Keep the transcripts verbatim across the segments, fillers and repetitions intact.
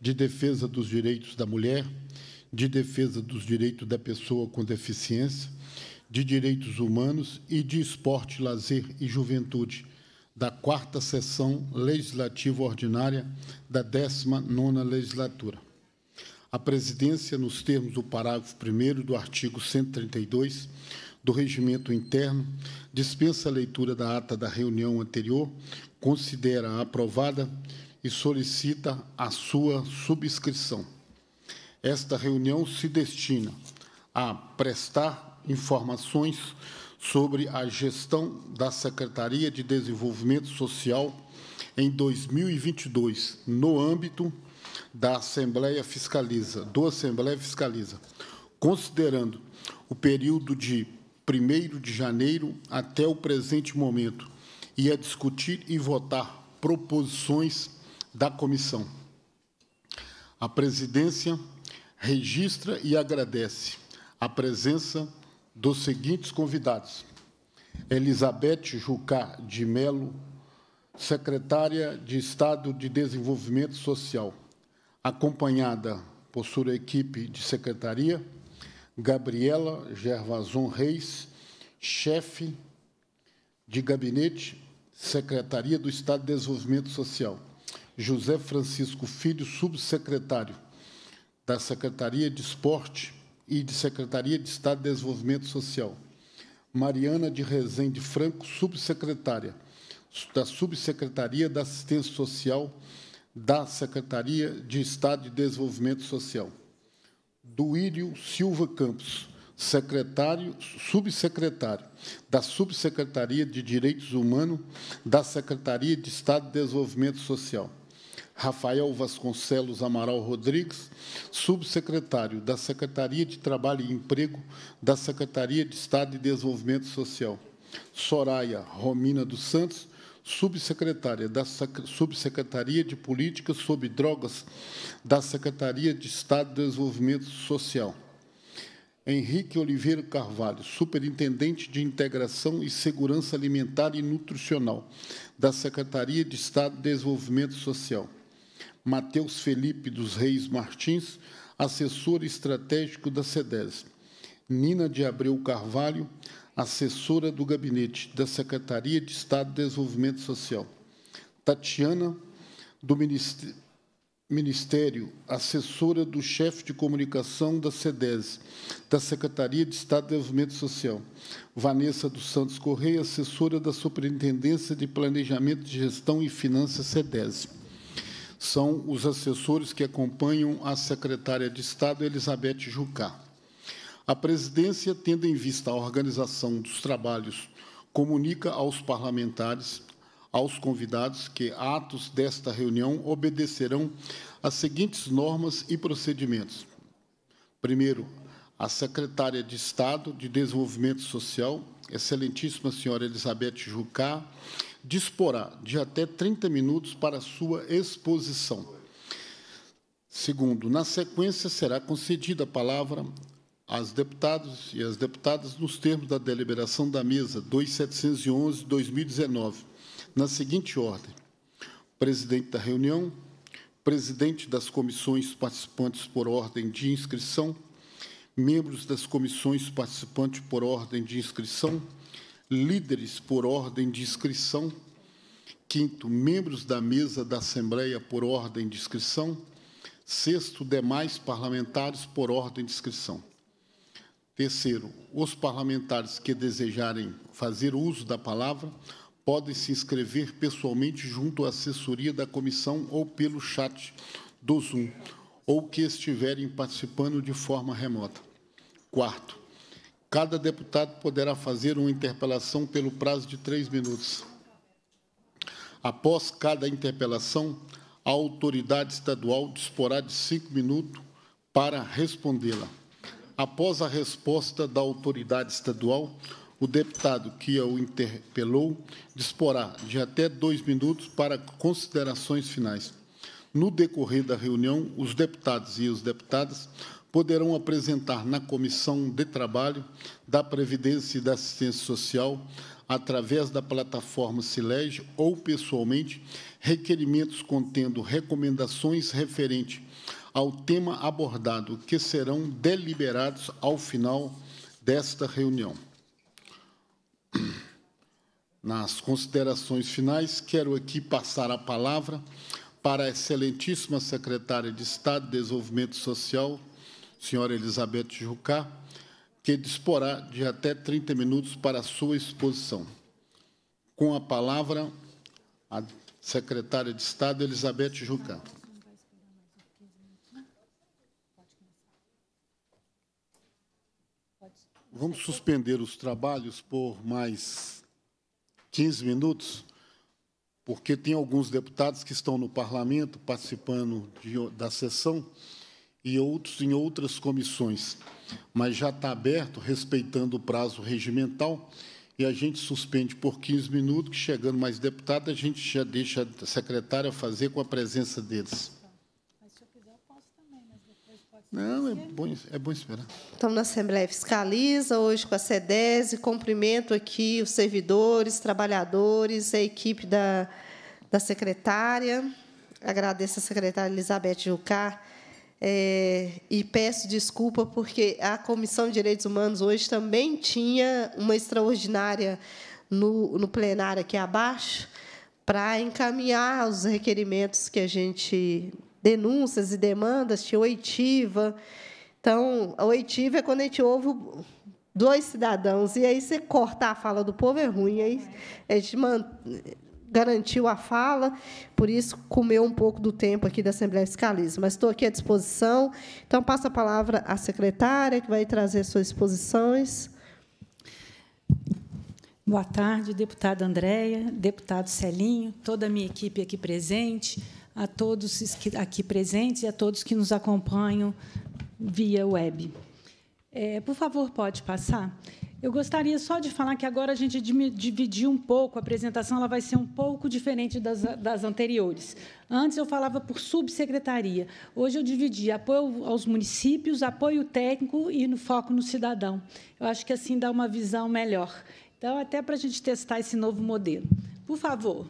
de defesa dos direitos da mulher, de defesa dos direitos da pessoa com deficiência, de direitos humanos e de esporte, lazer e juventude, da quarta sessão legislativa ordinária da décima nona legislatura. A presidência, nos termos do parágrafo primeiro do artigo cento e trinta e dois do Regimento Interno, dispensa a leitura da ata da reunião anterior, considera-a aprovada e solicita a sua subscrição. Esta reunião se destina a prestar informações sobre a gestão da Secretaria de Desenvolvimento Social em dois mil e vinte e dois, no âmbito da Assembleia Fiscaliza, do Assembleia Fiscaliza, considerando o período de primeiro de janeiro até o presente momento, e a discutir e votar proposições da comissão. A presidência registra e agradece a presença dos seguintes convidados: Elizabeth Jucá de Melo, secretária de Estado de Desenvolvimento Social, acompanhada por sua equipe de secretaria, Gabriela Gervason Reis, chefe de gabinete, Secretaria do Estado de Desenvolvimento Social, José Francisco Filho, subsecretário da Secretaria de Esporte e de Secretaria de Estado de Desenvolvimento Social, Mariana de Rezende Franco, subsecretária da Subsecretaria da Assistência Social da Secretaria de Estado de Desenvolvimento Social, Duírio Silva Campos, secretário, subsecretário da Subsecretaria de Direitos Humanos da Secretaria de Estado de Desenvolvimento Social, Rafael Vasconcelos Amaral Rodrigues, subsecretário da Secretaria de Trabalho e Emprego da Secretaria de Estado de Desenvolvimento Social, Soraya Romina dos Santos, subsecretária da Subsecretaria de Política sobre Drogas da Secretaria de Estado de Desenvolvimento Social, Henrique Oliveira Carvalho, superintendente de Integração e Segurança Alimentar e Nutricional da Secretaria de Estado de Desenvolvimento Social, Matheus Felipe dos Reis Martins, assessor estratégico da SEDES, Nina de Abreu Carvalho, assessora do gabinete da Secretaria de Estado de Desenvolvimento Social, Tatiana, do Ministério, assessora do chefe de comunicação da SEDES, da Secretaria de Estado de Desenvolvimento Social, Vanessa dos Santos Correia, assessora da Superintendência de Planejamento de Gestão e Finanças SEDES. São os assessores que acompanham a secretária de Estado, Elizabeth Jucá. A presidência, tendo em vista a organização dos trabalhos, comunica aos parlamentares, aos convidados, que atos desta reunião obedecerão às seguintes normas e procedimentos. Primeiro, a secretária de Estado de Desenvolvimento Social, excelentíssima senhora Elizabeth Jucá, disporá de até trinta minutos para sua exposição. Segundo, na sequência, será concedida a palavra aos deputados e às deputadas nos termos da deliberação da mesa dois mil setecentos e onze barra dois mil e dezenove, na seguinte ordem: presidente da reunião, presidente das comissões participantes por ordem de inscrição, membros das comissões participantes por ordem de inscrição, líderes por ordem de inscrição. Quinto, membros da mesa da Assembleia por ordem de inscrição. Sexto, demais parlamentares por ordem de inscrição. Terceiro, os parlamentares que desejarem fazer uso da palavra podem se inscrever pessoalmente junto à assessoria da comissão ou pelo chat do Zoom, ou que estiverem participando de forma remota. Quarto, cada deputado poderá fazer uma interpelação pelo prazo de três minutos. Após cada interpelação, a autoridade estadual disporá de cinco minutos para respondê-la. Após a resposta da autoridade estadual, o deputado que a o interpelou disporá de até dois minutos para considerações finais. No decorrer da reunião, os deputados e as deputadas poderão apresentar na Comissão de Trabalho, da Previdência e da Assistência Social através da plataforma SILEG ou pessoalmente, requerimentos contendo recomendações referentes ao tema abordado, que serão deliberados ao final desta reunião. Nas considerações finais, quero aqui passar a palavra para a excelentíssima secretária de Estado de Desenvolvimento Social, senhora Elizabeth Jucá, que disporá de até trinta minutos para a sua exposição. Com a palavra, a secretária de Estado, Elizabeth Jucá. Vamos suspender os trabalhos por mais quinze minutos, porque tem alguns deputados que estão no parlamento participando de, da sessão e outros em outras comissões, mas já está aberto, respeitando o prazo regimental, e a gente suspende por quinze minutos, que chegando mais deputado, a gente já deixa a secretária fazer com a presença deles. Mas se eu quiser, eu posso também, mas depois pode ser. Não, é bom, é bom esperar. Estamos na Assembleia Fiscaliza, hoje com a SEDES, e cumprimento aqui os servidores, trabalhadores, a equipe da, da secretária. Agradeço a secretária Elizabeth Jucá, É, e peço desculpa, porque a Comissão de Direitos Humanos hoje também tinha uma extraordinária no, no plenário aqui abaixo, para encaminhar os requerimentos que a gente... denúncias e demandas, tinha oitiva. Então, a oitiva é quando a gente ouve dois cidadãos, e aí você cortar a fala do povo é ruim, aí a gente mantém... garantiu a fala, por isso comeu um pouco do tempo aqui da Assembleia Fiscaliza. Mas estou aqui à disposição. Então, passo a palavra à secretária, que vai trazer suas exposições. Boa tarde, deputada Andréia, deputado Celinho, toda a minha equipe aqui presente, a todos aqui presentes e a todos que nos acompanham via web. É, por favor, pode passar? Eu gostaria só de falar que agora a gente dividiu um pouco, a apresentação ela vai ser um pouco diferente das, das anteriores. Antes eu falava por subsecretaria, hoje eu dividi apoio aos municípios, apoio técnico e no foco no cidadão. Eu acho que assim dá uma visão melhor. Então, até para a gente testar esse novo modelo. Por favor.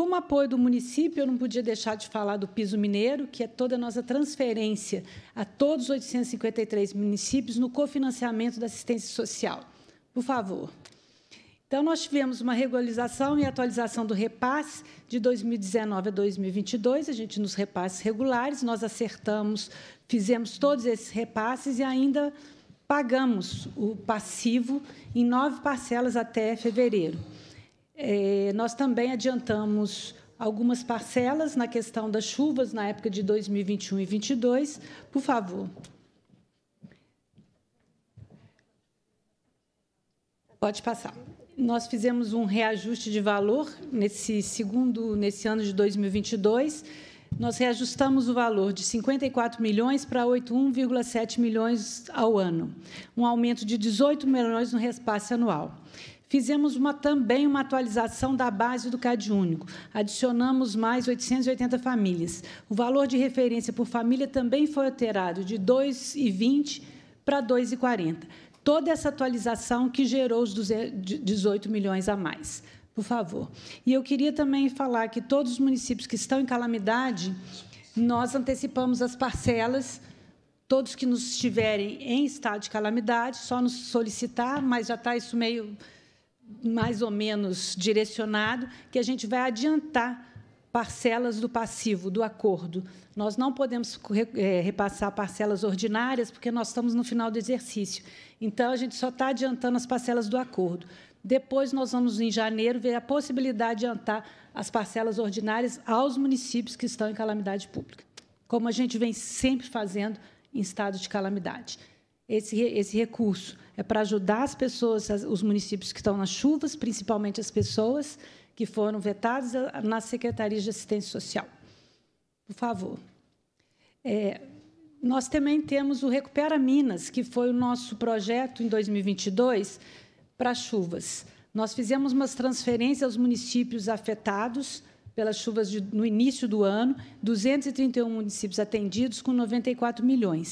Como apoio do município, eu não podia deixar de falar do Piso Mineiro, que é toda a nossa transferência a todos os oitocentos e cinquenta e três municípios no cofinanciamento da assistência social. Por favor. Então, nós tivemos uma regularização e atualização do repasse de dois mil e dezenove a dois mil e vinte e dois, a gente nos repasses regulares, nós acertamos, fizemos todos esses repasses e ainda pagamos o passivo em nove parcelas até fevereiro. É, nós também adiantamos algumas parcelas na questão das chuvas na época de dois mil e vinte e um e dois mil e vinte e dois. Por favor. Pode passar. Nós fizemos um reajuste de valor nesse segundo, nesse ano de dois mil e vinte e dois. Nós reajustamos o valor de cinquenta e quatro milhões para oitenta e um vírgula sete milhões ao ano, um aumento de dezoito milhões no repasse anual. Fizemos uma, também uma atualização da base do CadÚnico, adicionamos mais oitocentas e oitenta famílias. O valor de referência por família também foi alterado de dois reais e vinte centavos para dois reais e quarenta centavos. Toda essa atualização que gerou os dezoito milhões a mais. Por favor. E eu queria também falar que todos os municípios que estão em calamidade, nós antecipamos as parcelas. Todos que nos estiverem em estado de calamidade, só nos solicitar, mas já está isso meio... mais ou menos direcionado, que a gente vai adiantar parcelas do passivo, do acordo. Nós não podemos repassar parcelas ordinárias, porque nós estamos no final do exercício. Então, a gente só está adiantando as parcelas do acordo. Depois, nós vamos, em janeiro, ver a possibilidade de adiantar as parcelas ordinárias aos municípios que estão em calamidade pública, como a gente vem sempre fazendo em estado de calamidade. Esse, esse recurso é para ajudar as pessoas, os municípios que estão nas chuvas, principalmente as pessoas que foram vetadas nas secretarias de assistência social. Por favor. É, nós também temos o Recupera Minas, que foi o nosso projeto em dois mil e vinte e dois para chuvas. Nós fizemos umas transferências aos municípios afetados pelas chuvas de, no início do ano, duzentos e trinta e um municípios atendidos com noventa e quatro milhões.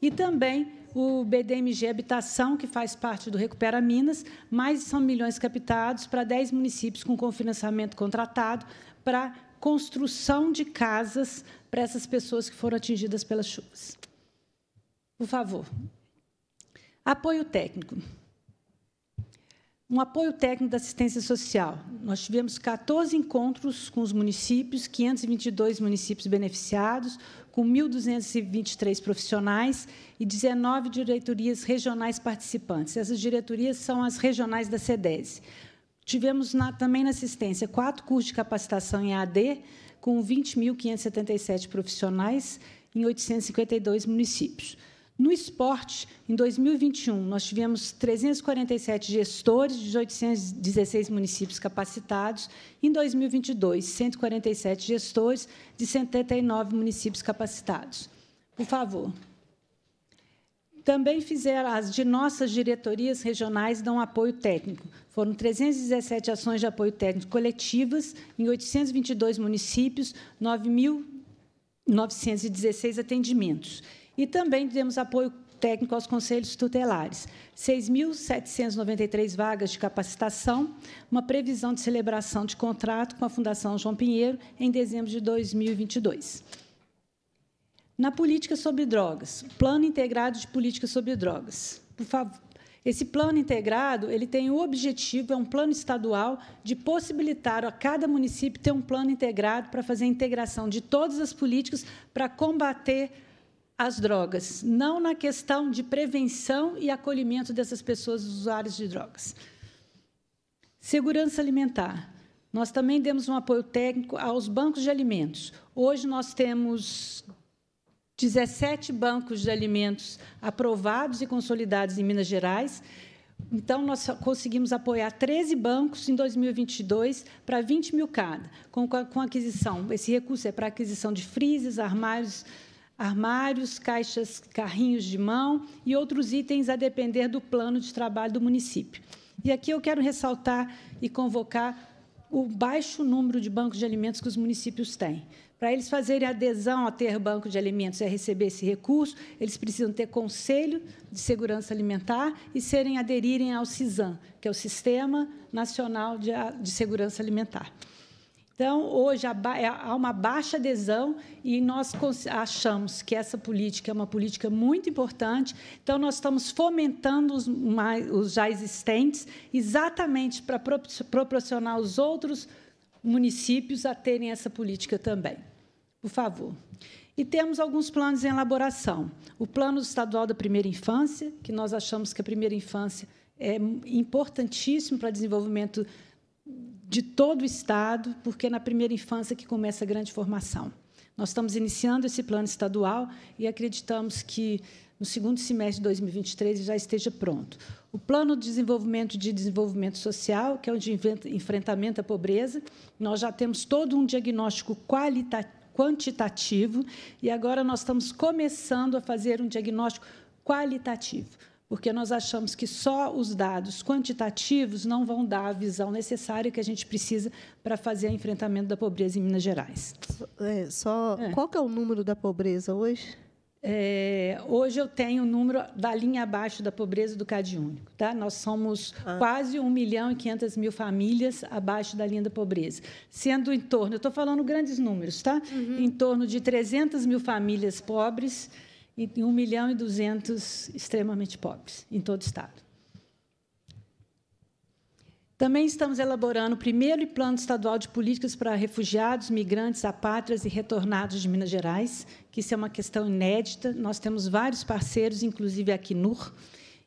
E também o B D M G Habitação, que faz parte do Recupera Minas, mais de cem milhões captados para dez municípios com cofinanciamento contratado para construção de casas para essas pessoas que foram atingidas pelas chuvas. Por favor. Apoio técnico. Um apoio técnico da assistência social. Nós tivemos quatorze encontros com os municípios, quinhentos e vinte e dois municípios beneficiados, com mil duzentos e vinte e três profissionais e dezenove diretorias regionais participantes. Essas diretorias são as regionais da SEDES. Tivemos na, também na assistência quatro cursos de capacitação em A D, com vinte mil quinhentos e setenta e sete profissionais em oitocentos e cinquenta e dois municípios. No esporte, em dois mil e vinte e um, nós tivemos trezentos e quarenta e sete gestores de oitocentos e dezesseis municípios capacitados. Em dois mil e vinte e dois, cento e quarenta e sete gestores de setenta e nove municípios capacitados. Por favor. Também fizeram as de nossas diretorias regionais dão apoio técnico. Foram trezentas e dezessete ações de apoio técnico coletivas em oitocentos e vinte e dois municípios, nove mil novecentos e dezesseis atendimentos. E também demos apoio técnico aos conselhos tutelares, seis mil setecentos e noventa e três vagas de capacitação, uma previsão de celebração de contrato com a Fundação João Pinheiro em dezembro de dois mil e vinte e dois. Na política sobre drogas, Plano Integrado de Política sobre Drogas. Por favor. Esse plano integrado, ele tem o objetivo, é um plano estadual, de possibilitar a cada município ter um plano integrado para fazer a integração de todas as políticas para combater as drogas, não na questão de prevenção e acolhimento dessas pessoas usuárias de drogas. Segurança alimentar. Nós também demos um apoio técnico aos bancos de alimentos. Hoje nós temos dezessete bancos de alimentos aprovados e consolidados em Minas Gerais. Então, nós conseguimos apoiar treze bancos em dois mil e vinte e dois para vinte mil cada, com, com aquisição. Esse recurso é para aquisição de freezers, armários, armários, caixas, carrinhos de mão e outros itens a depender do plano de trabalho do município. E aqui eu quero ressaltar e convocar o baixo número de bancos de alimentos que os municípios têm. Para eles fazerem adesão a ter banco de alimentos e a receber esse recurso, eles precisam ter Conselho de Segurança Alimentar e serem aderirem ao SISAM, que é o Sistema Nacional de, de Segurança Alimentar. Então, hoje há uma baixa adesão e nós achamos que essa política é uma política muito importante. Então, nós estamos fomentando os, mais, os já existentes exatamente para proporcionar aos outros municípios a terem essa política também. Por favor. E temos alguns planos em elaboração. O Plano Estadual da Primeira Infância, que nós achamos que a primeira infância é importantíssimo para o desenvolvimento de todo o Estado, porque é na primeira infância que começa a grande formação. Nós estamos iniciando esse plano estadual e acreditamos que, no segundo semestre de dois mil e vinte e três, já esteja pronto. O Plano de Desenvolvimento de Desenvolvimento Social, que é o de enfrentamento à pobreza, nós já temos todo um diagnóstico quantitativo e agora nós estamos começando a fazer um diagnóstico qualitativo, porque nós achamos que só os dados quantitativos não vão dar a visão necessária que a gente precisa para fazer o enfrentamento da pobreza em Minas Gerais. É, só, é. Qual que é o número da pobreza hoje? É, hoje eu tenho o número da linha abaixo da pobreza do CadÚnico. Tá? Nós somos ah. quase um milhão e quinhentas mil famílias abaixo da linha da pobreza, sendo em torno, eu estou falando grandes números, tá? Uhum. Em torno de trezentas mil famílias pobres, e um milhão e duzentos extremamente pobres em todo o Estado. Também estamos elaborando o primeiro plano estadual de políticas para refugiados, migrantes, apátridas e retornados de Minas Gerais, que isso é uma questão inédita. Nós temos vários parceiros, inclusive a Acnur,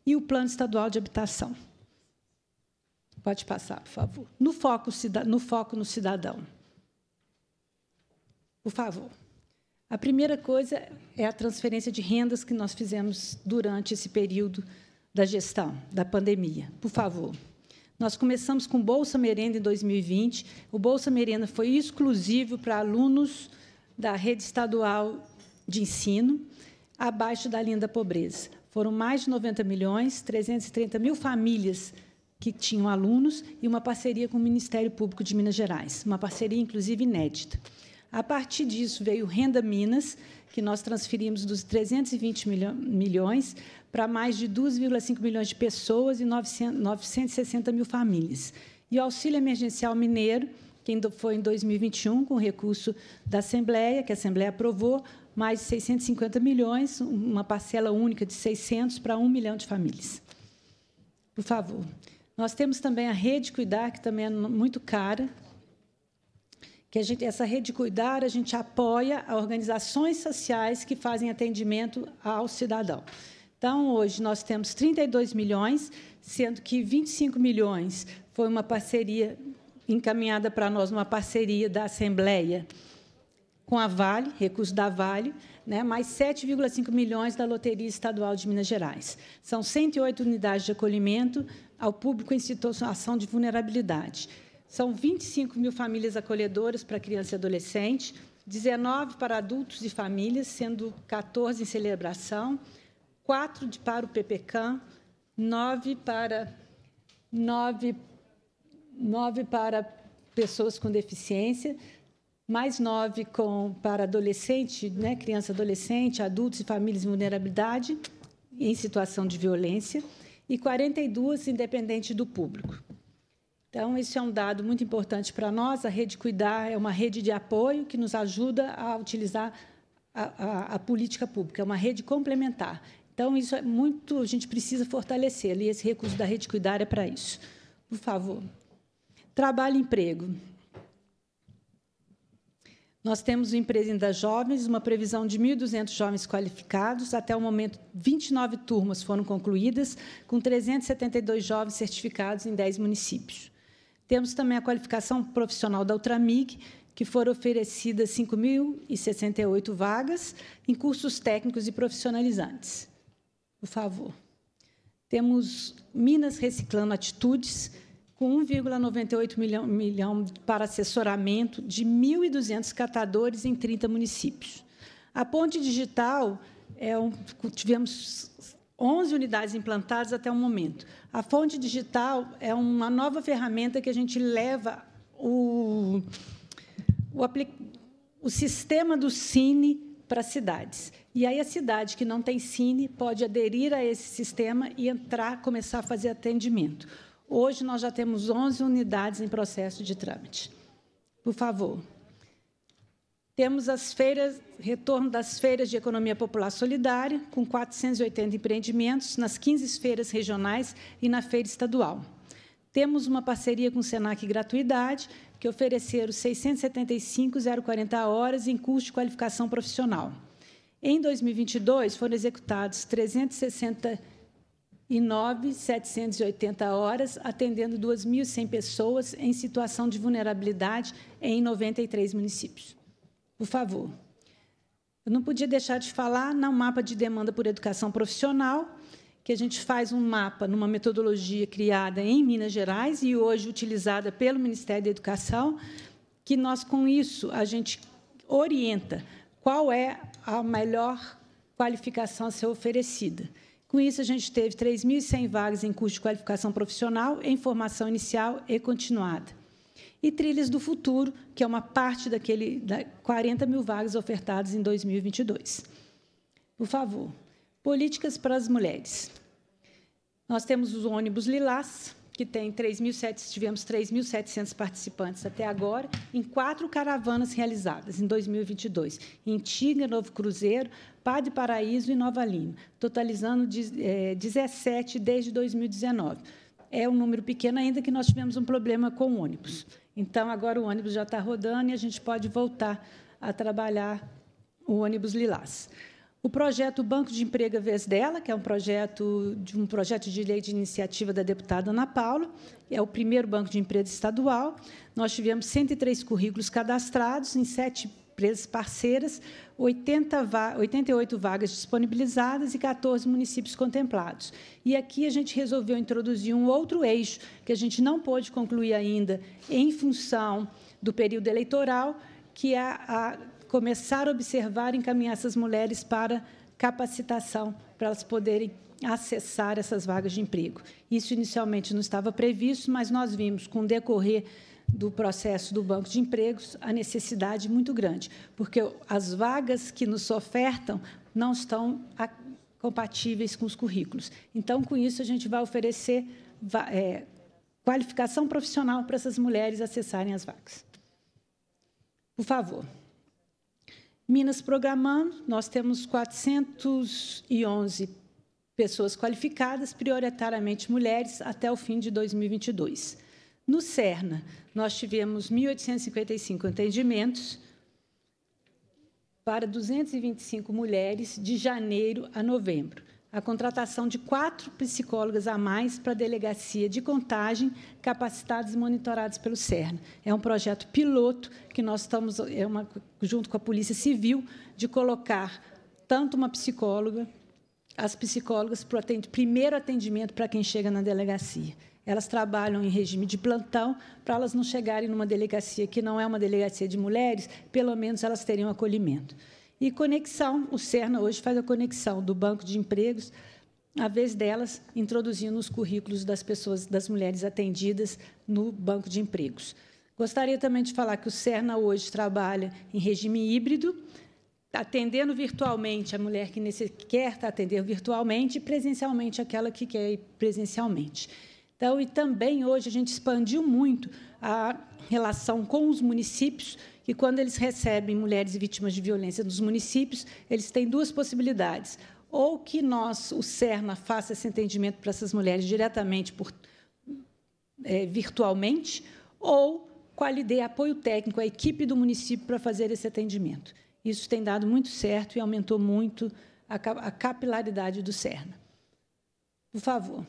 e o Plano Estadual de Habitação. Pode passar, por favor. No foco, no foco no cidadão. Por favor. A primeira coisa é a transferência de rendas que nós fizemos durante esse período da gestão, da pandemia. Por favor. Nós começamos com Bolsa Merenda em dois mil e vinte. O Bolsa Merenda foi exclusivo para alunos da rede estadual de ensino, abaixo da linha da pobreza. Foram mais de noventa milhões, trezentas e trinta mil famílias que tinham alunos e uma parceria com o Ministério Público de Minas Gerais, uma parceria, inclusive, inédita. A partir disso, veio Renda Minas, que nós transferimos dos trezentos e vinte milhões para mais de dois vírgula cinco milhões de pessoas e novecentos e sessenta mil famílias. E o Auxílio Emergencial Mineiro, que foi em dois mil e vinte e um, com recurso da Assembleia, que a Assembleia aprovou, mais de seiscentos e cinquenta milhões, uma parcela única de seiscentos para um milhão de famílias. Por favor. Nós temos também a Rede Cuidar, que também é muito cara, que a gente, essa Rede Cuidar, a gente apoia organizações sociais que fazem atendimento ao cidadão. Então, hoje, nós temos trinta e dois milhões, sendo que vinte e cinco milhões foi uma parceria encaminhada para nós, uma parceria da Assembleia com a Vale, recurso da Vale, né, mais sete vírgula cinco milhões da Loteria Estadual de Minas Gerais. São cento e oito unidades de acolhimento ao público em situação de vulnerabilidade. São vinte e cinco mil famílias acolhedoras para criança e adolescente, dezenove para adultos e famílias, sendo quatorze em celebração, quatro para o P P C A M, nove para, nove, nove para pessoas com deficiência, mais nove com, para adolescente, né, criança e adolescente, adultos e famílias em vulnerabilidade, em situação de violência, e quarenta e duas independente do público. Então, esse é um dado muito importante para nós. A Rede Cuidar é uma rede de apoio que nos ajuda a utilizar a, a, a política pública, é uma rede complementar. Então, isso é muito, a gente precisa fortalecê-la, e esse recurso da Rede Cuidar é para isso. Por favor. Trabalho e emprego. Nós temos o Empresa das Jovens, uma previsão de mil e duzentos jovens qualificados. Até o momento, vinte e nove turmas foram concluídas, com trezentos e setenta e dois jovens certificados em dez municípios. Temos também a qualificação profissional da Utramig, que foram oferecidas cinco mil e sessenta e oito vagas em cursos técnicos e profissionalizantes. Por favor. Temos Minas Reciclando Atitudes, com um vírgula noventa e oito milhão para assessoramento de mil e duzentos catadores em trinta municípios. A Ponte Digital, é um, tivemos onze unidades implantadas até o momento. A Ponte Digital é uma nova ferramenta que a gente leva o... O, o sistema do CINE para cidades. E aí a cidade que não tem CINE pode aderir a esse sistema e entrar, começar a fazer atendimento. Hoje, nós já temos onze unidades em processo de trâmite. Por favor. Temos as feiras, retorno das feiras de economia popular solidária, com quatrocentos e oitenta empreendimentos nas quinze feiras regionais e na feira estadual. Temos uma parceria com o SENAC Gratuidade, que ofereceram seiscentos e setenta e cinco mil e quarenta horas em curso de qualificação profissional. Em dois mil e vinte e dois, foram executados trezentos e sessenta e nove mil setecentos e oitenta horas, atendendo duas mil e cem pessoas em situação de vulnerabilidade em noventa e três municípios. Por favor. Eu não podia deixar de falar no mapa de demanda por educação profissional, que a gente faz um mapa numa metodologia criada em Minas Gerais e hoje utilizada pelo Ministério da Educação, que nós, com isso, a gente orienta qual é a melhor qualificação a ser oferecida. Com isso, a gente teve três mil e cem vagas em curso de qualificação profissional, em formação inicial e continuada. E Trilhas do Futuro, que é uma parte daquele da quarenta mil vagas ofertadas em dois mil e vinte e dois. Por favor. Políticas para as mulheres. Nós temos os Ônibus Lilás, que tem três mil e setecentos, tivemos três mil e setecentos participantes até agora, em quatro caravanas realizadas em dois mil e vinte e dois, em Tinga, Novo Cruzeiro, Padre Paraíso e Nova Lima, totalizando dezessete desde dois mil e dezenove. É um número pequeno ainda, que nós tivemos um problema com o ônibus. Então, agora o ônibus já está rodando e a gente pode voltar a trabalhar o Ônibus Lilás. O projeto Banco de Emprego Vesdela, que é um projeto de um projeto de lei de iniciativa da deputada Ana Paula, é o primeiro banco de emprego estadual. Nós tivemos cento e três currículos cadastrados em sete empresas parceiras, oitenta, oitenta e oito vagas disponibilizadas e quatorze municípios contemplados. E aqui a gente resolveu introduzir um outro eixo que a gente não pôde concluir ainda em função do período eleitoral, que é a começar a observar e encaminhar essas mulheres para capacitação, para elas poderem acessar essas vagas de emprego. Isso, inicialmente, não estava previsto, mas nós vimos, com o decorrer do processo do Banco de Empregos, a necessidade muito grande, porque as vagas que nos ofertam não estão compatíveis com os currículos. Então, com isso, a gente vai oferecer é, qualificação profissional para essas mulheres acessarem as vagas. Por favor. Minas programando, nós temos quatrocentas e onze pessoas qualificadas, prioritariamente mulheres, até o fim de dois mil e vinte e dois. No CERNA, nós tivemos mil oitocentos e cinquenta e cinco entendimentos para duzentas e vinte e cinco mulheres de janeiro a novembro. A contratação de quatro psicólogas a mais para a delegacia de contagem, capacitadas e monitoradas pelo CERNA. É um projeto piloto que nós estamos, é uma, junto com a Polícia Civil, de colocar tanto uma psicóloga, as psicólogas para o primeiro atendimento para quem chega na delegacia. Elas trabalham em regime de plantão, para elas não chegarem numa delegacia que não é uma delegacia de mulheres, pelo menos elas teriam acolhimento. E conexão, o CERNA hoje faz a conexão do Banco de Empregos, à vez delas, introduzindo os currículos das pessoas, das mulheres atendidas no Banco de Empregos. Gostaria também de falar que o CERNA hoje trabalha em regime híbrido, atendendo virtualmente a mulher que quer atender virtualmente e presencialmente aquela que quer ir presencialmente. Então, e também hoje a gente expandiu muito a relação com os municípios, e quando eles recebem mulheres vítimas de violência dos municípios, eles têm duas possibilidades. Ou que nós, o CERNA, faça esse atendimento para essas mulheres diretamente, por, é, virtualmente, ou qualidade, apoio técnico à equipe do município para fazer esse atendimento. Isso tem dado muito certo e aumentou muito a, a capilaridade do CERNA. Por favor.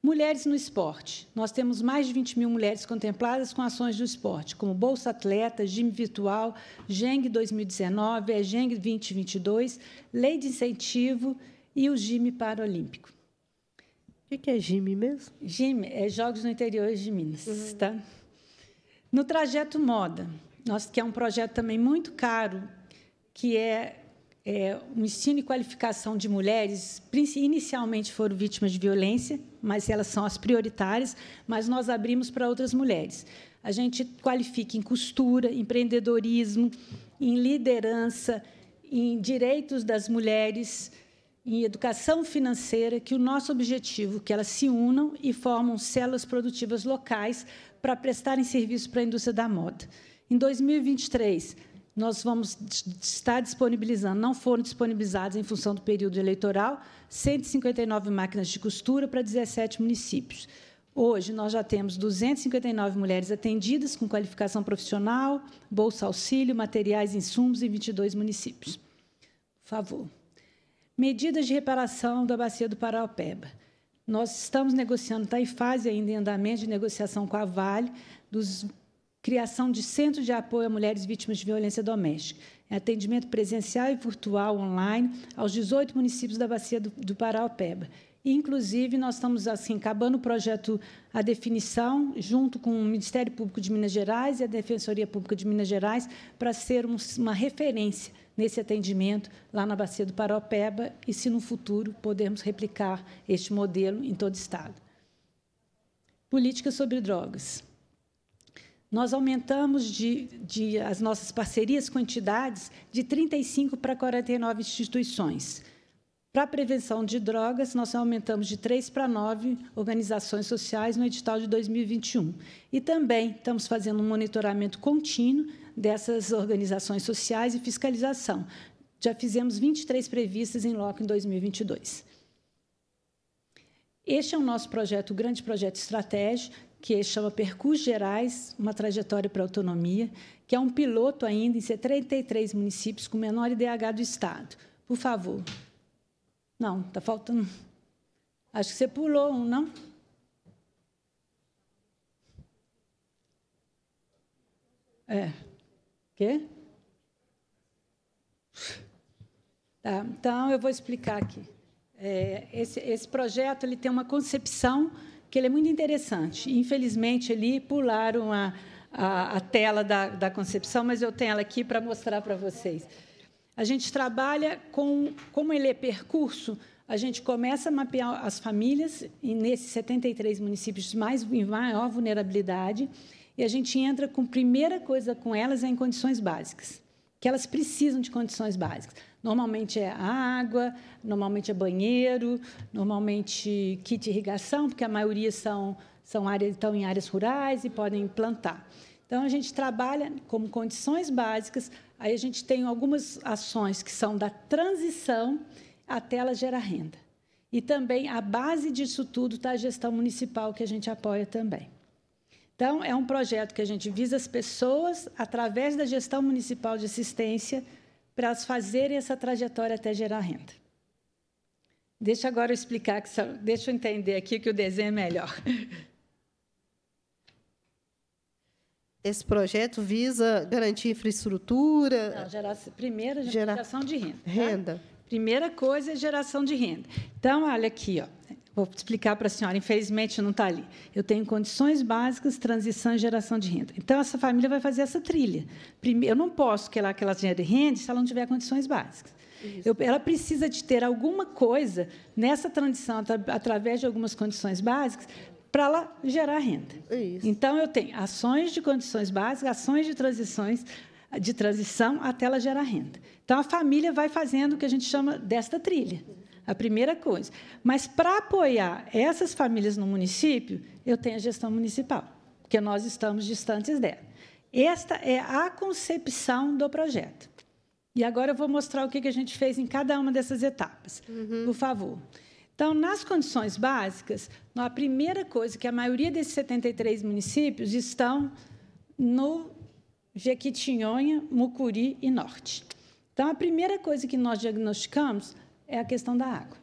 Mulheres no esporte. Nós temos mais de vinte mil mulheres contempladas com ações do esporte, como Bolsa Atleta, G I M Virtual, GENG dois mil e dezenove, EGENG dois mil e vinte e dois, Lei de Incentivo e o G I M Paralímpico. O que é G I M mesmo? G I M é Jogos no Interior de Minas. Uhum. Tá? No Trajeto Moda, nós, que é um projeto também muito caro, que é... É, um ensino e qualificação de mulheres, inicialmente foram vítimas de violência, mas elas são as prioritárias, mas nós abrimos para outras mulheres. A gente qualifica em costura, empreendedorismo, em liderança, em direitos das mulheres, em educação financeira, que o nosso objetivo é que elas se unam e formam células produtivas locais para prestarem serviço para a indústria da moda. Em dois mil e vinte e três... nós vamos estar disponibilizando, não foram disponibilizadas em função do período eleitoral, cento e cinquenta e nove máquinas de costura para dezessete municípios. Hoje, nós já temos duzentas e cinquenta e nove mulheres atendidas com qualificação profissional, bolsa auxílio, materiais e insumos em vinte e dois municípios. Por favor. Medidas de reparação da bacia do Paraopeba. Nós estamos negociando, está em fase ainda, em andamento de negociação com a Vale, dos... criação de centro de apoio a mulheres vítimas de violência doméstica, atendimento presencial e virtual online aos dezoito municípios da Bacia do, do Paraopeba. E, inclusive, nós estamos assim, acabando o projeto, a definição, junto com o Ministério Público de Minas Gerais e a Defensoria Pública de Minas Gerais, para ser um, uma referência nesse atendimento lá na Bacia do Paraopeba e, se no futuro, podermos replicar este modelo em todo o Estado. Política sobre drogas. Nós aumentamos de, de, as nossas parcerias com entidades de trinta e cinco para quarenta e nove instituições. Para a prevenção de drogas, nós aumentamos de três para nove organizações sociais no edital de dois mil e vinte e um. E também estamos fazendo um monitoramento contínuo dessas organizações sociais e fiscalização. Já fizemos vinte e três previstas em loco em dois mil e vinte e dois. Este é o nosso projeto, o grande projeto estratégico, que chama Percursos Gerais, uma trajetória para a autonomia, que é um piloto ainda em setenta e três municípios com o menor I D H do Estado. Por favor. Não, está faltando. Acho que você pulou um, não? É. Quê? Tá, então, eu vou explicar aqui. É, esse, esse projeto ele tem uma concepção... que ele é muito interessante. Infelizmente, ali pularam a, a, a tela da, da concepção, mas eu tenho ela aqui para mostrar para vocês. A gente trabalha com... Como ele é percurso, a gente começa a mapear as famílias e nesses setenta e três municípios mais, em maior vulnerabilidade e a gente entra com primeira coisa com elas é em condições básicas, que elas precisam de condições básicas. Normalmente é água, normalmente é banheiro, normalmente kit de irrigação, porque a maioria são, são áreas, estão em áreas rurais e podem plantar. Então, a gente trabalha como condições básicas, aí a gente tem algumas ações que são da transição até ela gerar renda. E também a base disso tudo está a gestão municipal, que a gente apoia também. Então, é um projeto que a gente visa as pessoas, através da gestão municipal de assistência, para elas fazerem essa trajetória até gerar renda. Deixa agora eu explicar, que, deixa eu entender aqui que o desenho é melhor. Esse projeto visa garantir infraestrutura... Não, gerar, primeiro, gerar, geração de renda. Renda. Tá? Primeira coisa é geração de renda. Então, olha aqui, ó, vou explicar para a senhora, infelizmente não está ali. Eu tenho condições básicas, transição e geração de renda. Então, essa família vai fazer essa trilha. Primeiro, eu não posso que ela, que ela gere renda se ela não tiver condições básicas. Eu, ela precisa de ter alguma coisa nessa transição, atra, através de algumas condições básicas, para ela gerar renda. Isso. Então, eu tenho ações de condições básicas, ações de transições de transição até ela gerar renda. Então, a família vai fazendo o que a gente chama desta trilha, a primeira coisa. Mas, para apoiar essas famílias no município, eu tenho a gestão municipal, porque nós estamos distantes dela. Esta é a concepção do projeto. E agora eu vou mostrar o que a gente fez em cada uma dessas etapas. Uhum. Por favor. Então, nas condições básicas, a primeira coisa que a maioria desses setenta e três municípios estão no... Jequitinhonha, Mucuri e Norte. Então, a primeira coisa que nós diagnosticamos é a questão da água.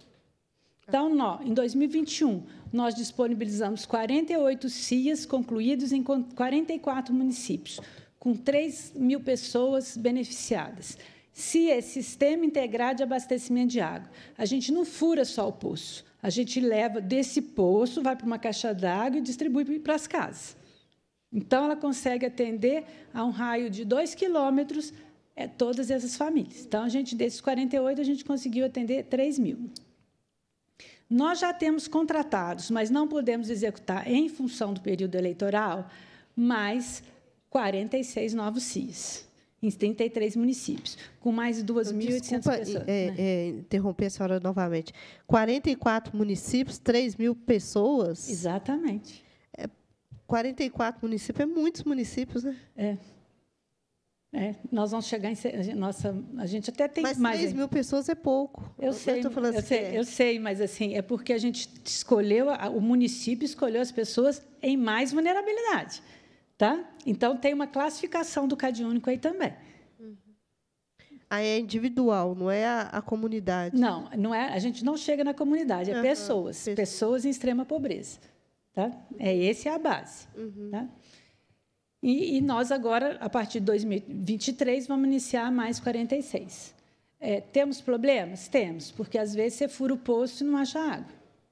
Então, nós, em dois mil e vinte e um, nós disponibilizamos quarenta e oito C I As concluídos em quarenta e quatro municípios, com três mil pessoas beneficiadas. C I A é Sistema Integrado de Abastecimento de Água. A gente não fura só o poço, a gente leva desse poço, vai para uma caixa d'água e distribui para as casas. Então, ela consegue atender a um raio de dois quilômetros é, todas essas famílias. Então, a gente, desses quarenta e oito, a gente conseguiu atender três mil. Nós já temos contratados, mas não podemos executar em função do período eleitoral, mais quarenta e seis novos C I As, em trinta e três municípios, com mais de duas mil e oitocentas pessoas. É, né? é, interromper a senhora novamente. quarenta e quatro municípios, três mil pessoas? Exatamente. quarenta e quatro municípios, é muitos municípios, né? É. é. Nós vamos chegar em... Nossa, a gente até tem mais... Mas três mil pessoas é pouco. Eu, eu sei, eu, falando eu, assim sei é. eu sei, mas assim, é porque a gente escolheu, o município escolheu as pessoas em mais vulnerabilidade, tá? Então, tem uma classificação do CadÚnico aí também. Uhum. Aí é individual, não é a, a comunidade. Não, não é, a gente não chega na comunidade, é uhum. pessoas, pessoas, pessoas em extrema pobreza. Tá? É, essa é a base. Uhum. Tá? E, e nós, agora, a partir de dois mil e vinte e três, vamos iniciar mais quarenta e seis. É, temos problemas? Temos, porque, às vezes, você fura o poço e não acha água.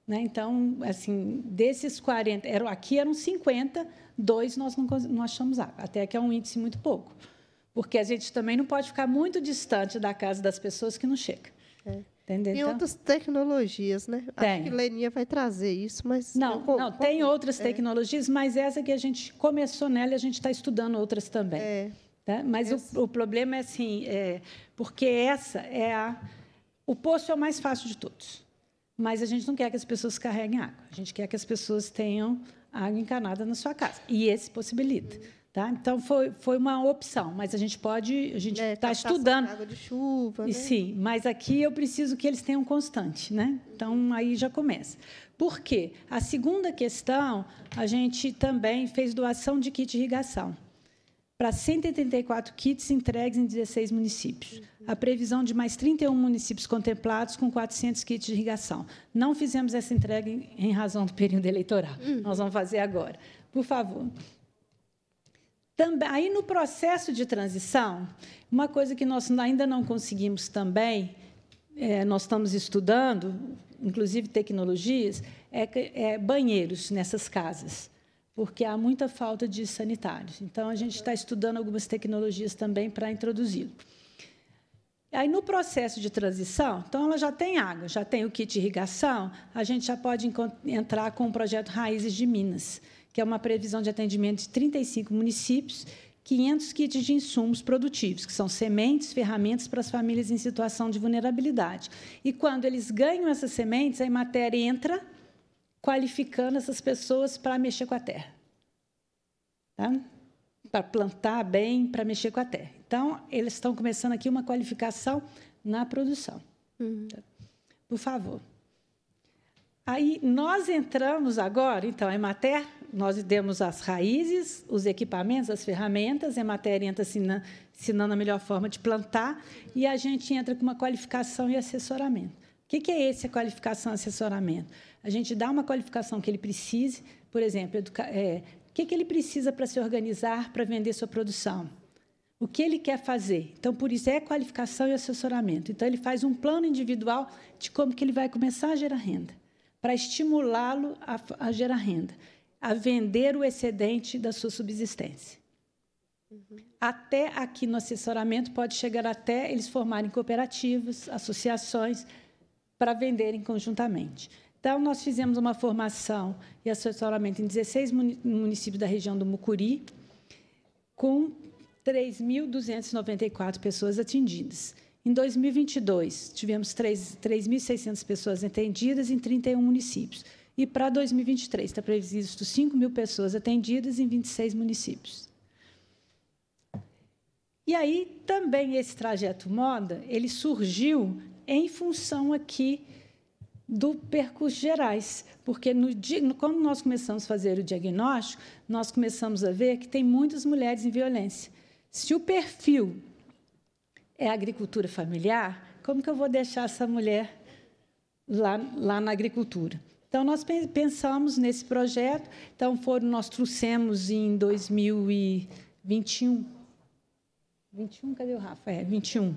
Né? Então, assim, desses quarenta, eram, aqui eram cinquenta, dois nós não, não achamos água, até que é um índice muito pouco, porque a gente também não pode ficar muito distante da casa das pessoas que não chega. É. Entendeu? Tem outras tecnologias, né? Tem. Acho que Leninha vai trazer isso, mas... Não, eu, não tem outras tecnologias, é. mas essa que a gente começou nela, a gente está estudando outras também. É. Tá? Mas o, o problema é assim, é, porque essa é a... O poço é o mais fácil de todos, mas a gente não quer que as pessoas carreguem água, a gente quer que as pessoas tenham água encanada na sua casa, e esse possibilita. Hum. Tá? Então, foi, foi uma opção, mas a gente pode... A gente está é, estudando. Água de chuva, né? Sim, mas aqui eu preciso que eles tenham constante, né? Então, aí já começa. Por quê? A segunda questão, a gente também fez doação de kit de irrigação para cento e oitenta e quatro kits entregues em dezesseis municípios. A previsão de mais trinta e um municípios contemplados com quatrocentos kits de irrigação. Não fizemos essa entrega em, em razão do período eleitoral. Uhum. Nós vamos fazer agora. Por favor. Também, aí, no processo de transição, uma coisa que nós ainda não conseguimos também, é, nós estamos estudando, inclusive tecnologias, é, é banheiros nessas casas, porque há muita falta de sanitários. Então, a gente está estudando algumas tecnologias também para introduzi-lo. Aí, no processo de transição, então, ela já tem água, já tem o kit de irrigação, a gente já pode entrar com o projeto Raízes de Minas, que é uma previsão de atendimento de trinta e cinco municípios, quinhentos kits de insumos produtivos, que são sementes, ferramentas para as famílias em situação de vulnerabilidade. E, quando eles ganham essas sementes, a Emater entra qualificando essas pessoas para mexer com a terra, tá? Para plantar bem, para mexer com a terra. Então, eles estão começando aqui uma qualificação na produção. Uhum. Por favor. Aí, nós entramos agora, então, a Emater, nós demos as raízes, os equipamentos, as ferramentas, a Emater entra ensinando, ensinando a melhor forma de plantar, e a gente entra com uma qualificação e assessoramento. O que, que é esse, a qualificação e assessoramento? A gente dá uma qualificação que ele precise, por exemplo, educa é, o que, que ele precisa para se organizar, para vender sua produção? O que ele quer fazer? Então, por isso, é qualificação e assessoramento. Então, ele faz um plano individual de como que ele vai começar a gerar renda, para estimulá-lo a, a gerar renda, a vender o excedente da sua subsistência. Uhum. Até aqui no assessoramento pode chegar até eles formarem cooperativas, associações, para venderem conjuntamente. Então, nós fizemos uma formação e assessoramento em dezesseis municípios da região do Mucuri, com três mil duzentas e noventa e quatro pessoas atendidas. Em dois mil e vinte e dois, tivemos três mil e seiscentas pessoas atendidas em trinta e um municípios. E, para dois mil e vinte e três, está previsto cinco mil pessoas atendidas em vinte e seis municípios. E aí, também, esse Trajeto Moda, ele surgiu em função aqui do percurso gerais, porque, no, quando nós começamos a fazer o diagnóstico, nós começamos a ver que tem muitas mulheres em violência. Se o perfil é agricultura familiar, como que eu vou deixar essa mulher lá, lá na agricultura? Então, nós pensamos nesse projeto. Então, foram, nós trouxemos em dois mil e vinte e um... vinte e um, cadê o Rafa? É, vinte e um.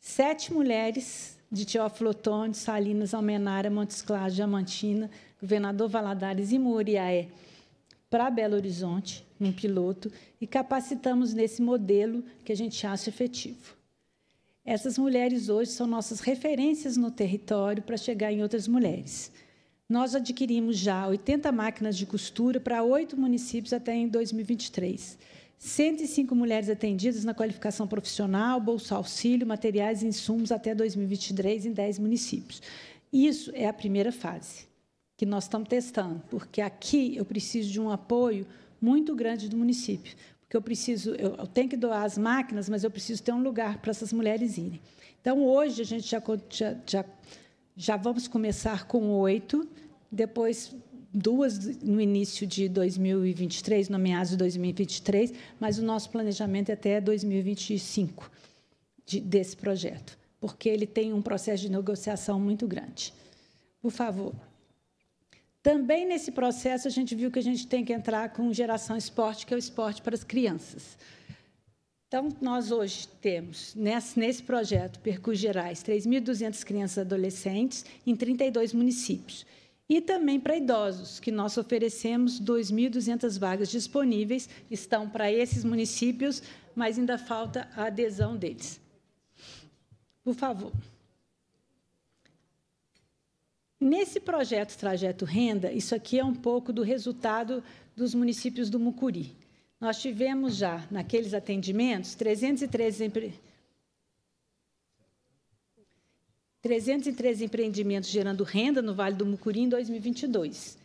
Sete mulheres de Teófilo Otoni, Salinas, Almenara, Montes Claros, Diamantina, Governador Valadares e Moriaé, para Belo Horizonte, num piloto, e capacitamos nesse modelo que a gente acha efetivo. Essas mulheres hoje são nossas referências no território para chegar em outras mulheres. Nós adquirimos já oitenta máquinas de costura para oito municípios até em dois mil e vinte e três. cento e cinco mulheres atendidas na qualificação profissional, bolsa auxílio, materiais e insumos até dois mil e vinte e três em dez municípios. Isso é a primeira fase que nós estamos testando, porque aqui eu preciso de um apoio muito grande do município. Porque eu preciso, eu tenho que doar as máquinas, mas eu preciso ter um lugar para essas mulheres irem. Então, hoje, a gente já, já, já, já vamos começar com oito, depois duas no início de dois mil e vinte e três, no meados de dois mil e vinte e três, mas o nosso planejamento é até dois mil e vinte e cinco de, desse projeto, porque ele tem um processo de negociação muito grande. Por favor. Também, nesse processo, a gente viu que a gente tem que entrar com geração esporte, que é o esporte para as crianças. Então, nós hoje temos, nesse, nesse projeto Percursos Gerais, três mil e duzentas crianças e adolescentes em trinta e dois municípios. E também para idosos, que nós oferecemos duas mil e duzentas vagas disponíveis, estão para esses municípios, mas ainda falta a adesão deles. Por favor. Nesse projeto Trajeto Renda, isso aqui é um pouco do resultado dos municípios do Mucuri. Nós tivemos já, naqueles atendimentos, trezentos e treze, empre... trezentos e treze empreendimentos gerando renda no Vale do Mucuri em dois mil e vinte e dois.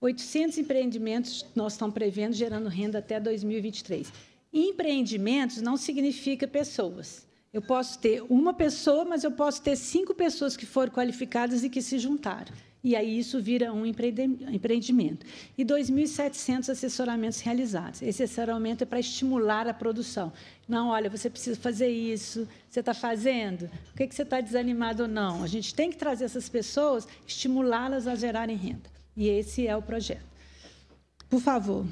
oitocentos empreendimentos nós estamos prevendo gerando renda até dois mil e vinte e três. Empreendimentos não significa pessoas. Eu posso ter uma pessoa, mas eu posso ter cinco pessoas que foram qualificadas e que se juntaram. E aí isso vira um empreendimento. E dois mil e setecentos assessoramentos realizados. Esse assessoramento é para estimular a produção. Não, olha, você precisa fazer isso, você está fazendo, por que você está desanimado ou não? A gente tem que trazer essas pessoas, estimulá-las a gerarem renda. E esse é o projeto. Por favor.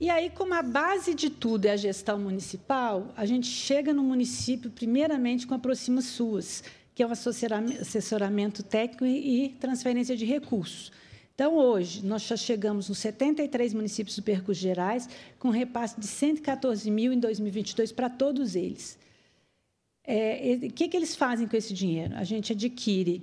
E aí, como a base de tudo é a gestão municipal, a gente chega no município, primeiramente, com a Aproxima SUAS, que é um assessoramento técnico e transferência de recursos. Então, hoje, nós já chegamos nos setenta e três municípios do Percursos Gerais, com repasse de cento e catorze mil em dois mil e vinte e dois para todos eles. É, e, o que, que eles fazem com esse dinheiro? A gente adquire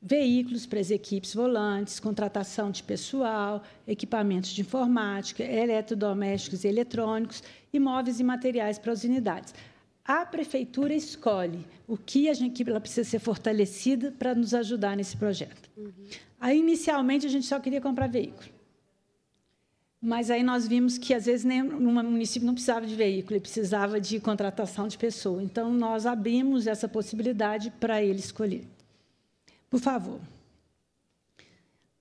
veículos para as equipes volantes, contratação de pessoal, equipamentos de informática, eletrodomésticos e eletrônicos, imóveis e materiais para as unidades. A prefeitura escolhe o que a gente, ela precisa ser fortalecida para nos ajudar nesse projeto. Uhum. Aí, inicialmente, a gente só queria comprar veículo. Mas aí nós vimos que, às vezes, nenhum município não precisava de veículo, ele precisava de contratação de pessoa. Então, nós abrimos essa possibilidade para ele escolher. Por favor.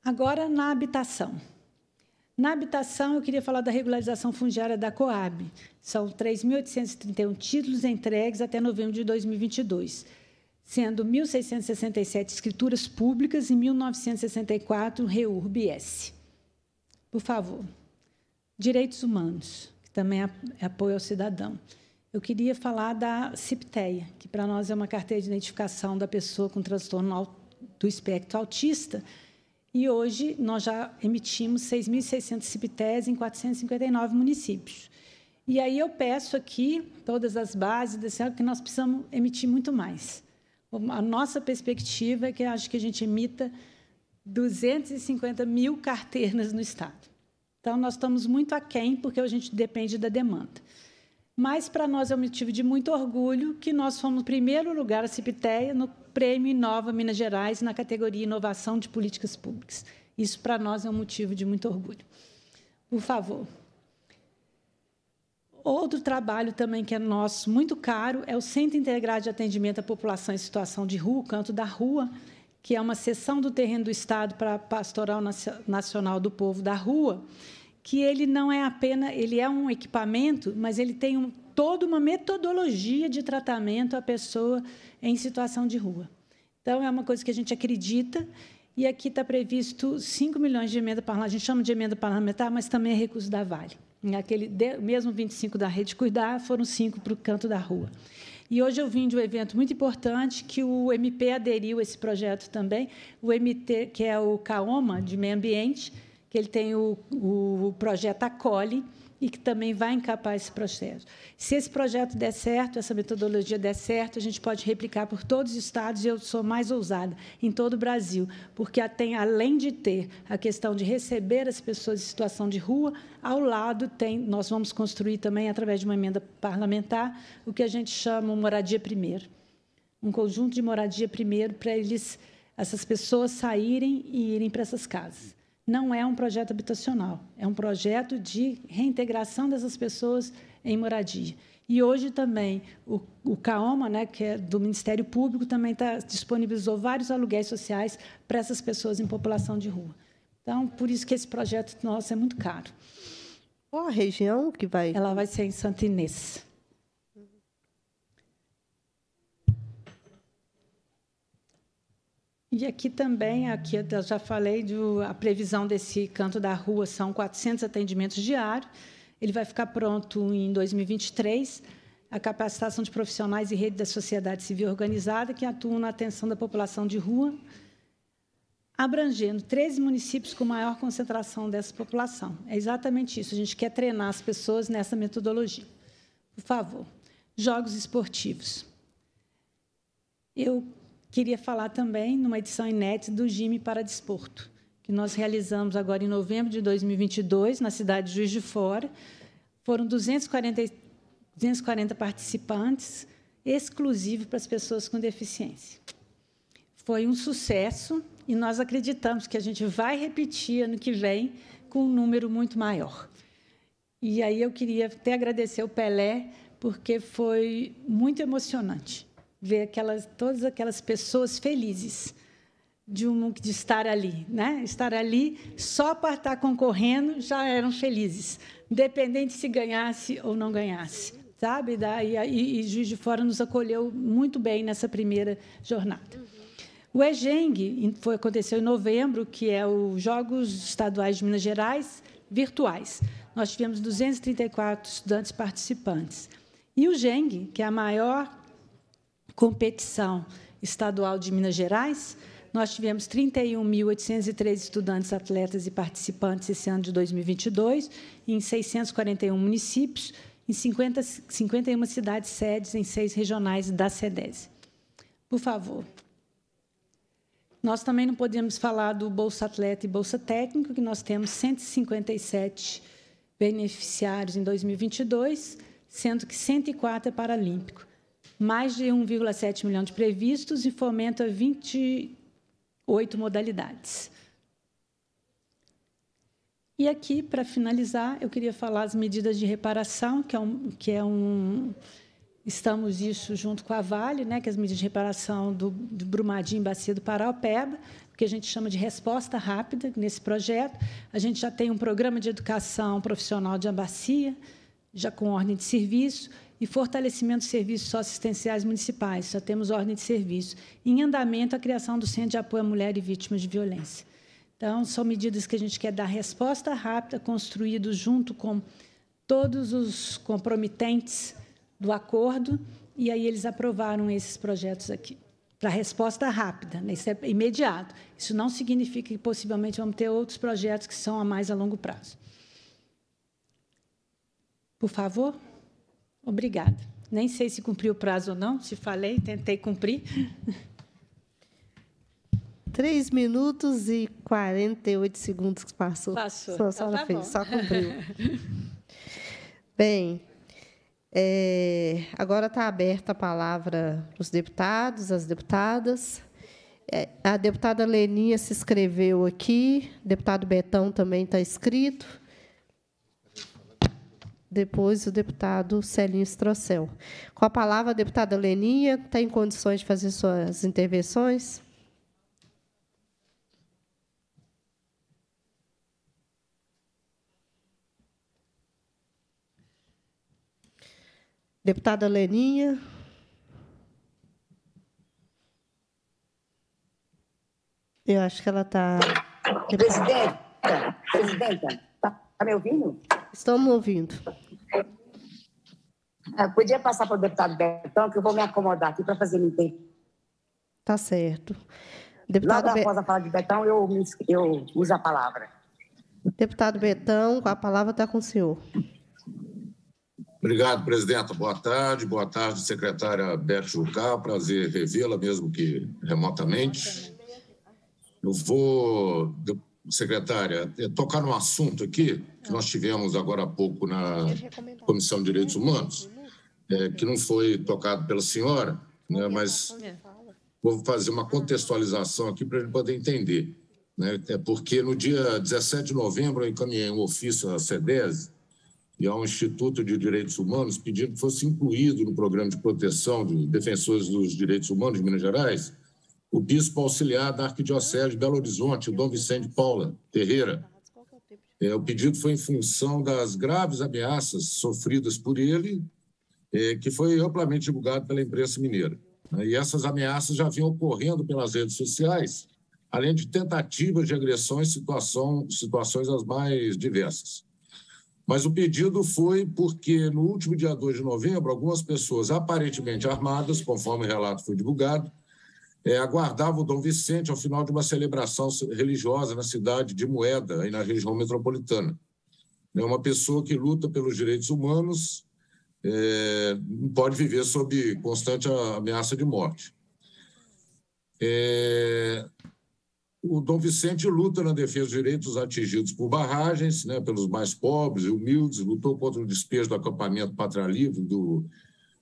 Agora, na habitação. Na habitação, eu queria falar da regularização fundiária da Coab. São três mil oitocentos e trinta e um títulos entregues até novembro de dois mil e vinte e dois, sendo mil seiscentos e sessenta e sete escrituras públicas e mil novecentos e sessenta e quatro reurb-S. Por favor. Direitos humanos, que também é apoio ao cidadão. Eu queria falar da CIPTEA, que para nós é uma carteira de identificação da pessoa com transtorno do espectro autista. E hoje nós já emitimos seis mil e seiscentas CIPTEAs em quatrocentos e cinquenta e nove municípios. E aí eu peço aqui, todas as bases, desse que nós precisamos emitir muito mais. A nossa perspectiva é que acho que a gente emita duzentas e cinquenta mil carteiras no Estado. Então, nós estamos muito aquém, porque a gente depende da demanda. Mas, para nós, é um motivo de muito orgulho que nós fomos primeiro lugar a CIPTEA no Prêmio Inova Minas Gerais, na categoria Inovação de Políticas Públicas. Isso, para nós, é um motivo de muito orgulho. Por favor. Outro trabalho também que é nosso, muito caro, é o Centro Integrado de Atendimento à População em Situação de Rua, o Canto da Rua, que é uma seção do terreno do Estado para a Pastoral Nacional do Povo da Rua, que ele não é apenas, ele é um equipamento, mas ele tem um, toda uma metodologia de tratamento à pessoa em situação de rua. Então, é uma coisa que a gente acredita, e aqui está previsto cinco milhões de emenda parlamentar, a gente chama de emenda parlamentar, mas também é recurso da Vale. Aquele, mesmo vinte e cinco da Rede Cuidar, foram cinco para o Canto da Rua. E hoje eu vim de um evento muito importante que o M P aderiu a esse projeto também, o M T, que é o CAOMA, de meio ambiente, que ele tem o, o projeto Acolhe e que também vai encapar esse processo. Se esse projeto der certo, essa metodologia der certo, a gente pode replicar por todos os estados, e eu sou mais ousada, em todo o Brasil, porque tem, além de ter a questão de receber as pessoas em situação de rua, ao lado tem, nós vamos construir também, através de uma emenda parlamentar, o que a gente chama moradia primeiro, um conjunto de moradia primeiro para eles, essas pessoas saírem e irem para essas casas. Não é um projeto habitacional, é um projeto de reintegração dessas pessoas em moradia. E hoje também o, o CAOMA, né, que é do Ministério Público, também tá, disponibilizou vários aluguéis sociais para essas pessoas em população de rua. Então, por isso que esse projeto nosso é muito caro. Qual a região que vai... Ela vai ser em Santa Inês. E aqui também, aqui eu já falei, de, a previsão desse Canto da Rua são quatrocentos atendimentos diários. Ele vai ficar pronto em dois mil e vinte e três. A capacitação de profissionais e rede da sociedade civil organizada que atuam na atenção da população de rua, abrangendo treze municípios com maior concentração dessa população. É exatamente isso. A gente quer treinar as pessoas nessa metodologia. Por favor. Jogos esportivos. Eu... Queria falar também, numa edição inédita, do G I M para Desporto, que nós realizamos agora em novembro de dois mil e vinte e dois, na cidade de Juiz de Fora. Foram duzentos e quarenta participantes, exclusivo para as pessoas com deficiência. Foi um sucesso e nós acreditamos que a gente vai repetir ano que vem com um número muito maior. E aí eu queria até agradecer o Pelé, porque foi muito emocionante ver aquelas, todas aquelas pessoas felizes de, um, de estar ali, né? Estar ali só para estar concorrendo já eram felizes, independente se ganhasse ou não ganhasse, sabe? E, e, e Juiz de Fora nos acolheu muito bem nessa primeira jornada. O E GENG foi, aconteceu em novembro, que é os Jogos Estaduais de Minas Gerais virtuais. Nós tivemos duzentos e trinta e quatro estudantes participantes. E o GENG, que é a maior competição estadual de Minas Gerais, nós tivemos trinta e um mil oitocentos e três estudantes, atletas e participantes esse ano de dois mil e vinte e dois, em seiscentos e quarenta e um municípios, em cinquenta, cinquenta e uma cidades sedes, em seis regionais da SEDES. Por favor. Nós também não podemos falar do Bolsa Atleta e Bolsa Técnico, que nós temos cento e cinquenta e sete beneficiários em dois mil e vinte e dois, sendo que cento e quatro é paralímpico. Mais de um vírgula sete milhão de previstos e fomenta vinte e oito modalidades. E aqui, para finalizar, eu queria falar as medidas de reparação, que é um... Que é um estamos isso junto com a Vale, né, que é as medidas de reparação do, do Brumadinho, Bacia do Paraopeba, que a gente chama de resposta rápida nesse projeto. A gente já tem um programa de educação profissional de bacia, já com ordem de serviço, e fortalecimento de serviços socioassistenciais municipais, já temos ordem de serviço. Em andamento, a criação do Centro de Apoio à Mulher e Vítimas de Violência. Então, são medidas que a gente quer dar resposta rápida, construído junto com todos os comprometentes do acordo, e aí eles aprovaram esses projetos aqui, para resposta rápida, né? Isso é imediato. Isso não significa que, possivelmente, vamos ter outros projetos que são a mais a longo prazo. Por favor? Obrigada. Nem sei se cumpri o prazo ou não, se falei, tentei cumprir. três minutos e quarenta e oito segundos que passou. Passou, só, só, então, tá fez, só cumpriu. Bem... É, agora está aberta a palavra para os deputados, as deputadas. É, a deputada Leninha se inscreveu aqui, o deputado Betão também está inscrito. Depois, o deputado Celinho Strocel. Com a palavra, a deputada Leninha, está em condições de fazer suas intervenções? Deputada Leninha. Eu acho que ela está... Presidenta, presidenta, está me ouvindo? Estou me ouvindo. Eu podia passar para o deputado Betão, que eu vou me acomodar aqui para fazer minha intervenção. Está certo. Deputado Logo Be... após a palavra de Betão, eu, eu uso a palavra. Deputado Betão, a palavra está com o senhor. Obrigado, presidenta. Boa tarde. Boa tarde, secretária Beth Jucá. Prazer revê-la, mesmo que remotamente. Eu vou, secretária, tocar num assunto aqui que nós tivemos agora há pouco na Comissão de Direitos Humanos, é, que não foi tocado pela senhora, né, mas vou fazer uma contextualização aqui para a gente poder entender. Né, é porque no dia dezessete de novembro eu encaminhei um ofício à SEDES e ao Instituto de Direitos Humanos, pedindo que fosse incluído no programa de proteção de defensores dos direitos humanos de Minas Gerais o bispo auxiliar da Arquidiocese de Belo Horizonte, o Dom Vicente Paula Ferreira. É, o pedido foi em função das graves ameaças sofridas por ele, é, que foi amplamente divulgado pela imprensa mineira. E essas ameaças já vinham ocorrendo pelas redes sociais, além de tentativas de agressões, situação, situações as mais diversas. Mas o pedido foi porque, no último dia dois de novembro, algumas pessoas aparentemente armadas, conforme o relato foi divulgado, é, aguardavam o Dom Vicente ao final de uma celebração religiosa na cidade de Moeda, aí na região metropolitana. É uma pessoa que luta pelos direitos humanos, é, não pode viver sob constante ameaça de morte. É... O Dom Vicente luta na defesa dos direitos atingidos por barragens, né, pelos mais pobres e humildes, lutou contra o despejo do acampamento Pátria Livre, do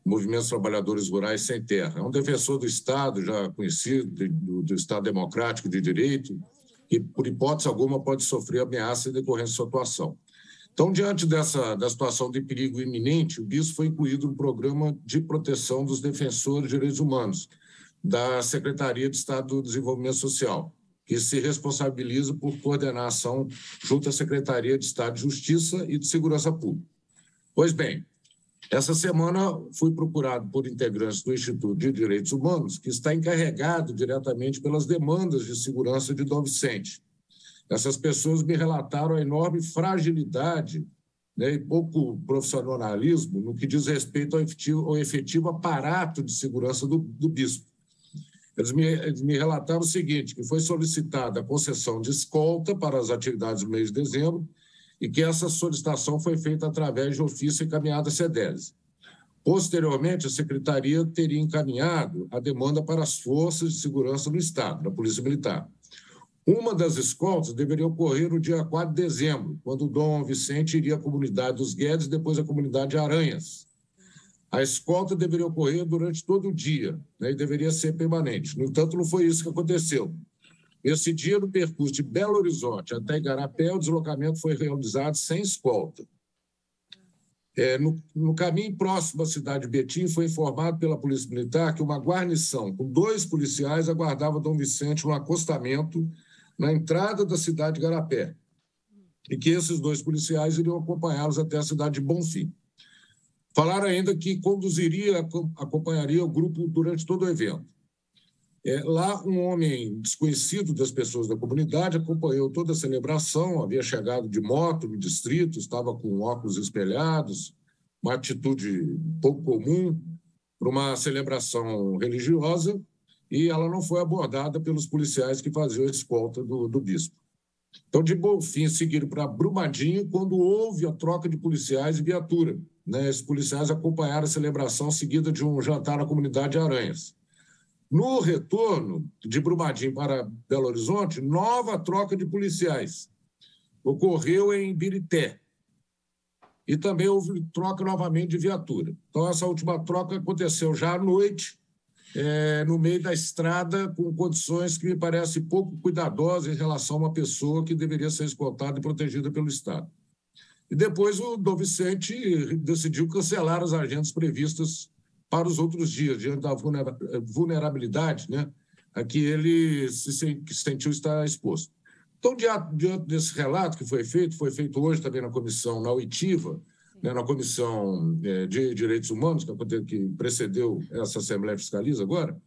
Movimento dos Trabalhadores Rurais Sem Terra. É um defensor do Estado, já conhecido, do, do Estado Democrático de Direito, que, por hipótese alguma, pode sofrer ameaça em decorrência de sua atuação. Então, diante dessa da situação de perigo iminente, o bispo foi incluído no Programa de Proteção dos Defensores de Direitos Humanos, da Secretaria de Estado do Desenvolvimento Social, que se responsabiliza por coordenar a ação junto à Secretaria de Estado de Justiça e de Segurança Pública. Pois bem, essa semana fui procurado por integrantes do Instituto de Direitos Humanos, que está encarregado diretamente pelas demandas de segurança de Dom Vicente. Essas pessoas me relataram a enorme fragilidade, né, e pouco profissionalismo no que diz respeito ao efetivo, ao efetivo aparato de segurança do, do bispo. Eles me, eles me relataram o seguinte, que foi solicitada a concessão de escolta para as atividades do mês de dezembro e que essa solicitação foi feita através de ofício encaminhado à SEDES. Posteriormente, a Secretaria teria encaminhado a demanda para as Forças de Segurança do Estado, da Polícia Militar. Uma das escoltas deveria ocorrer no dia quatro de dezembro, quando o Dom Vicente iria à comunidade dos Guedes e depois à comunidade de Aranhas. A escolta deveria ocorrer durante todo o dia, né, e deveria ser permanente. No entanto, não foi isso que aconteceu. Esse dia, no percurso de Belo Horizonte até Igarapé, o deslocamento foi realizado sem escolta. É, no, no caminho próximo à cidade de Betim, foi informado pela Polícia Militar que uma guarnição com dois policiais aguardava Dom Vicente no acostamento na entrada da cidade de Igarapé e que esses dois policiais iriam acompanhá-los até a cidade de Bonfim. Falaram ainda que conduziria, acompanharia o grupo durante todo o evento. É, lá, um homem desconhecido das pessoas da comunidade acompanhou toda a celebração, havia chegado de moto no distrito, estava com óculos espelhados, uma atitude pouco comum para uma celebração religiosa, e ela não foi abordada pelos policiais que faziam a escolta do, do bispo. Então, de Bonfim, seguiram para Brumadinho, quando houve a troca de policiais e viatura. Né, os policiais acompanharam a celebração seguida de um jantar na comunidade de Aranhas. No retorno de Brumadinho para Belo Horizonte, nova troca de policiais ocorreu em Birité. E também houve troca novamente de viatura. Então, essa última troca aconteceu já à noite, é, no meio da estrada, com condições que me parecem pouco cuidadosas em relação a uma pessoa que deveria ser escoltada e protegida pelo Estado. E depois o Dom Vicente decidiu cancelar as agendas previstas para os outros dias, diante da vulnerabilidade, né, a que ele se sentiu estar exposto. Então, diante desse relato que foi feito, foi feito hoje também na comissão, na oitiva, né, na comissão de Direitos Humanos, que precedeu essa Assembleia Fiscaliza agora,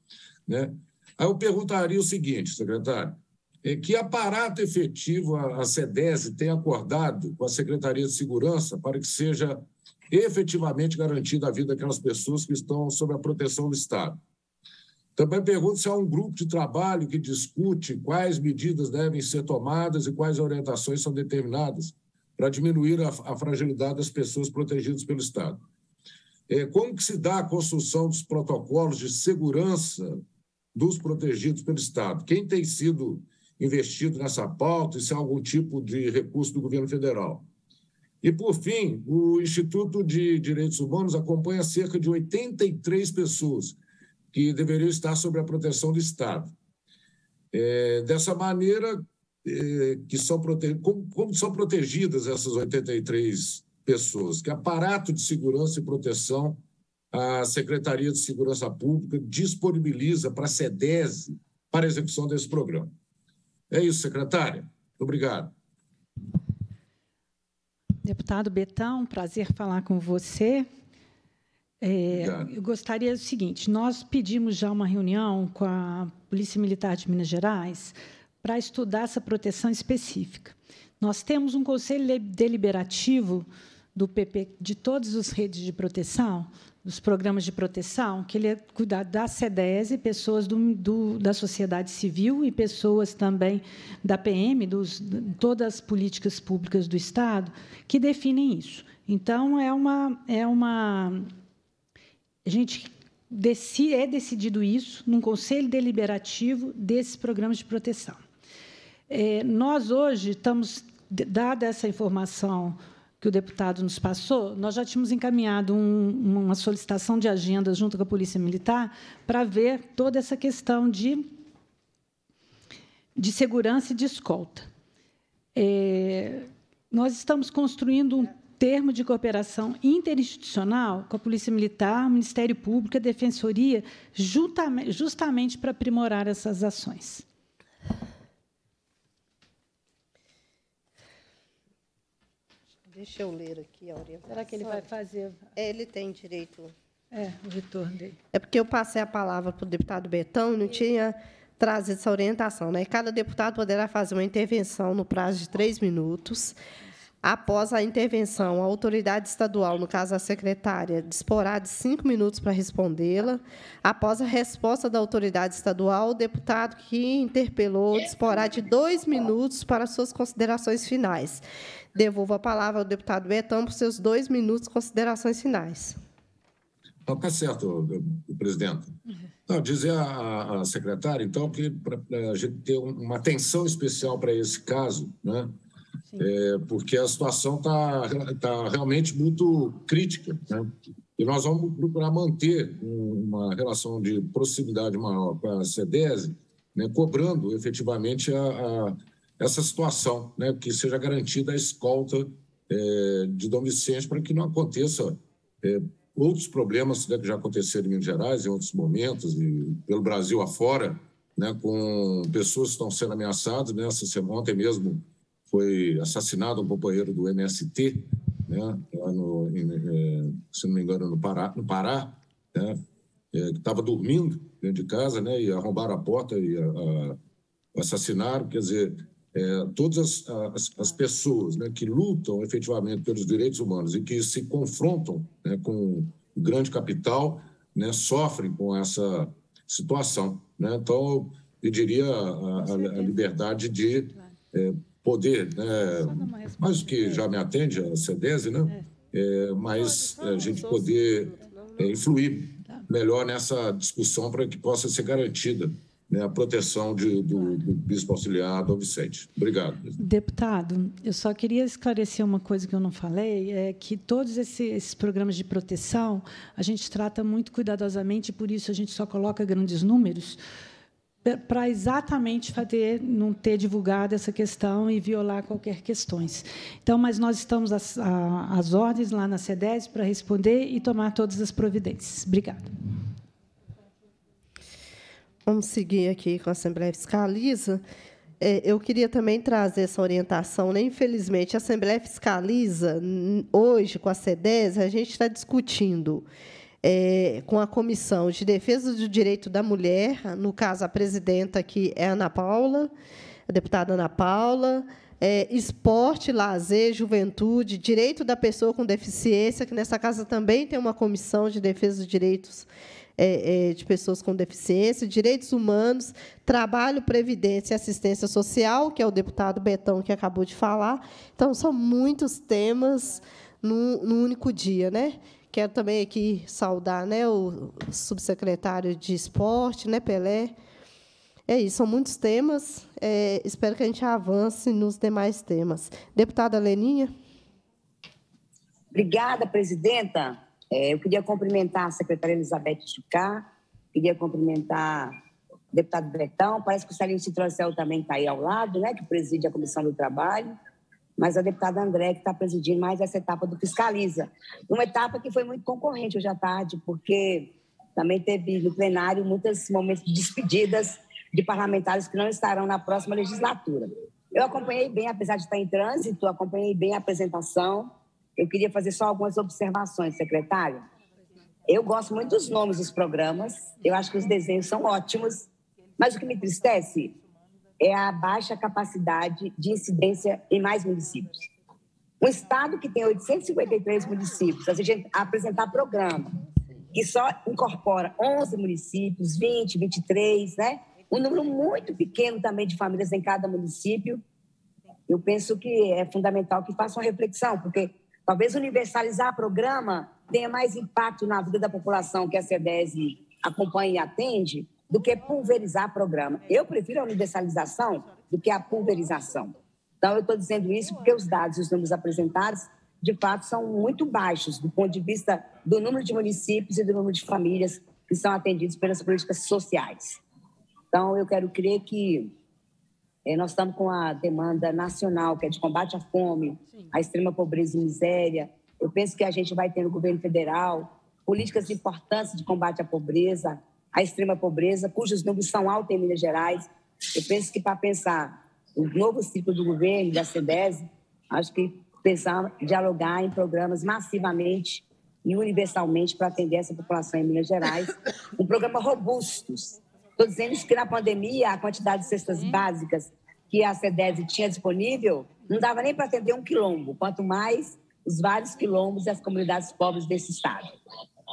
né, aí eu perguntaria o seguinte, secretário, é que aparato efetivo a SEDES tem acordado com a Secretaria de Segurança para que seja efetivamente garantida a vida daquelas pessoas que estão sob a proteção do Estado. Também pergunto se há um grupo de trabalho que discute quais medidas devem ser tomadas e quais orientações são determinadas para diminuir a, a fragilidade das pessoas protegidas pelo Estado. É, como que se dá a construção dos protocolos de segurança dos protegidos pelo Estado? Quem tem sido investido nessa pauta e se há algum tipo de recurso do governo federal. E, por fim, o Instituto de Direitos Humanos acompanha cerca de oitenta e três pessoas que deveriam estar sob a proteção do Estado. É, dessa maneira, é, que são prote... como, como são protegidas essas oitenta e três pessoas? Que aparato de segurança e proteção a Secretaria de Segurança Pública disponibiliza para a SEDES para a execução desse programa? É isso, secretária. Obrigado. Deputado Betão, prazer falar com você. É, eu gostaria do seguinte, nós pedimos já uma reunião com a Polícia Militar de Minas Gerais para estudar essa proteção específica. Nós temos um conselho deliberativo do P P, de todas as redes de proteção, dos programas de proteção, que ele é cuidar da SEDES, pessoas do, do, da sociedade civil e pessoas também da P M, dos, todas as políticas públicas do Estado, que definem isso. Então, é uma... É uma a gente decide, é decidido isso num conselho deliberativo desses programas de proteção. É, nós, hoje, estamos, dada essa informação que o deputado nos passou, nós já tínhamos encaminhado um, uma solicitação de agenda junto com a Polícia Militar para ver toda essa questão de, de segurança e de escolta. É, nós estamos construindo um termo de cooperação interinstitucional com a Polícia Militar, o Ministério Público, a Defensoria, justamente, justamente para aprimorar essas ações. Deixa eu ler aqui a orientação. Será que ele vai fazer? Ele tem direito. É, o retorno dele. É porque eu passei a palavra para o deputado Betão e não tinha trazido essa orientação, né? Cada deputado poderá fazer uma intervenção no prazo de três minutos. Após a intervenção, a autoridade estadual, no caso a secretária, disporá de cinco minutos para respondê-la. Após a resposta da autoridade estadual, o deputado que interpelou disporá de dois minutos para suas considerações finais. Devolvo a palavra ao deputado Betão para os seus dois minutos de considerações finais. Está certo, presidente. Não, dizer à secretária, então, que pra, a gente ter uma atenção especial para esse caso, né? É, porque a situação está tá realmente muito crítica, né? E nós vamos procurar manter uma relação de proximidade maior com a SEDES, né? Cobrando efetivamente a, a, essa situação, né? Que seja garantida a escolta é, de Dom Vicente para que não aconteça é, outros problemas, né, que já aconteceram em Minas Gerais, em outros momentos, e pelo Brasil afora, né, com pessoas que estão sendo ameaçadas, né? Essa semana, ontem mesmo, foi assassinado um companheiro do M S T, né, lá no, em, se não me engano, no Pará, no Pará, né, é, que estava dormindo dentro de casa, né, e arrombaram a porta e a, a, assassinaram. Quer dizer, é, todas as, as, as pessoas, né, que lutam efetivamente pelos direitos humanos e que se confrontam, né, com o grande capital, né, sofrem com essa situação, né? Então, eu diria a, a, a liberdade de... É, poder, né? Mas o que já me atende, a SEDES, né? É. É, mas a gente poder é, influir melhor nessa discussão para que possa ser garantida, né, a proteção de, do, do bispo auxiliar Dom Vicente. Obrigado. Deputado, eu só queria esclarecer uma coisa que eu não falei, é que todos esse, esses programas de proteção a gente trata muito cuidadosamente, por isso a gente só coloca grandes números, para exatamente fazer, não ter divulgado essa questão e violar qualquer questões. Então, mas nós estamos às, às ordens lá na SEDES para responder e tomar todas as providências. Obrigada. Vamos seguir aqui com a Assembleia Fiscaliza. Eu queria também trazer essa orientação, né? Infelizmente, a Assembleia Fiscaliza, hoje, com a SEDES, a gente está discutindo... É, com a Comissão de Defesa do Direito da Mulher, no caso, a presidenta aqui é a Ana Paula, a deputada Ana Paula, é, esporte, lazer, juventude, direito da pessoa com deficiência, que nessa casa também tem uma Comissão de Defesa dos Direitos é, é, de Pessoas com Deficiência, direitos humanos, trabalho, previdência e assistência social, que é o deputado Betão que acabou de falar. Então, são muitos temas num, num único dia, né? Quero também aqui saudar, né, o subsecretário de Esporte, né, Pelé. É isso, são muitos temas. É, espero que a gente avance nos demais temas. Deputada Leninha. Obrigada, presidenta. É, eu queria cumprimentar a secretária Elizabeth Jucá, queria cumprimentar o deputado Betão, parece que o Salim Citrocel também está aí ao lado, né, que preside a Comissão do Trabalho, mas a deputada André, que está presidindo mais essa etapa do Fiscaliza. Uma etapa que foi muito concorrente hoje à tarde, porque também teve no plenário muitos momentos de despedidas de parlamentares que não estarão na próxima legislatura. Eu acompanhei bem, apesar de estar em trânsito, acompanhei bem a apresentação. Eu queria fazer só algumas observações, secretária. Eu gosto muito dos nomes dos programas, eu acho que os desenhos são ótimos, mas o que me entristece é a baixa capacidade de incidência em mais municípios. Um estado que tem oitocentos e cinquenta e três municípios, a gente apresentar programa, que só incorpora onze municípios, vinte, vinte e três, né? Um número muito pequeno também de famílias em cada município. Eu penso que é fundamental que faça uma reflexão, porque talvez universalizar programa tenha mais impacto na vida da população que a SEDES acompanha e atende, do que pulverizar programa. Eu prefiro a universalização do que a pulverização. Então, eu estou dizendo isso porque os dados e os números apresentados, de fato, são muito baixos do ponto de vista do número de municípios e do número de famílias que são atendidos pelas políticas sociais. Então, eu quero crer que eh, nós estamos com a demanda nacional, que é de combate à fome, à extrema pobreza e miséria. Eu penso que a gente vai ter no governo federal políticas importantes de combate à pobreza, a extrema pobreza, cujos números são altos em Minas Gerais. Eu penso que, para pensar o novo ciclo do governo, da SEDES, acho que pensar, dialogar em programas massivamente e universalmente para atender essa população em Minas Gerais, um programa robusto. Estou dizendo isso que, na pandemia, a quantidade de cestas básicas que a SEDES tinha disponível não dava nem para atender um quilombo, quanto mais os vários quilombos e as comunidades pobres desse estado.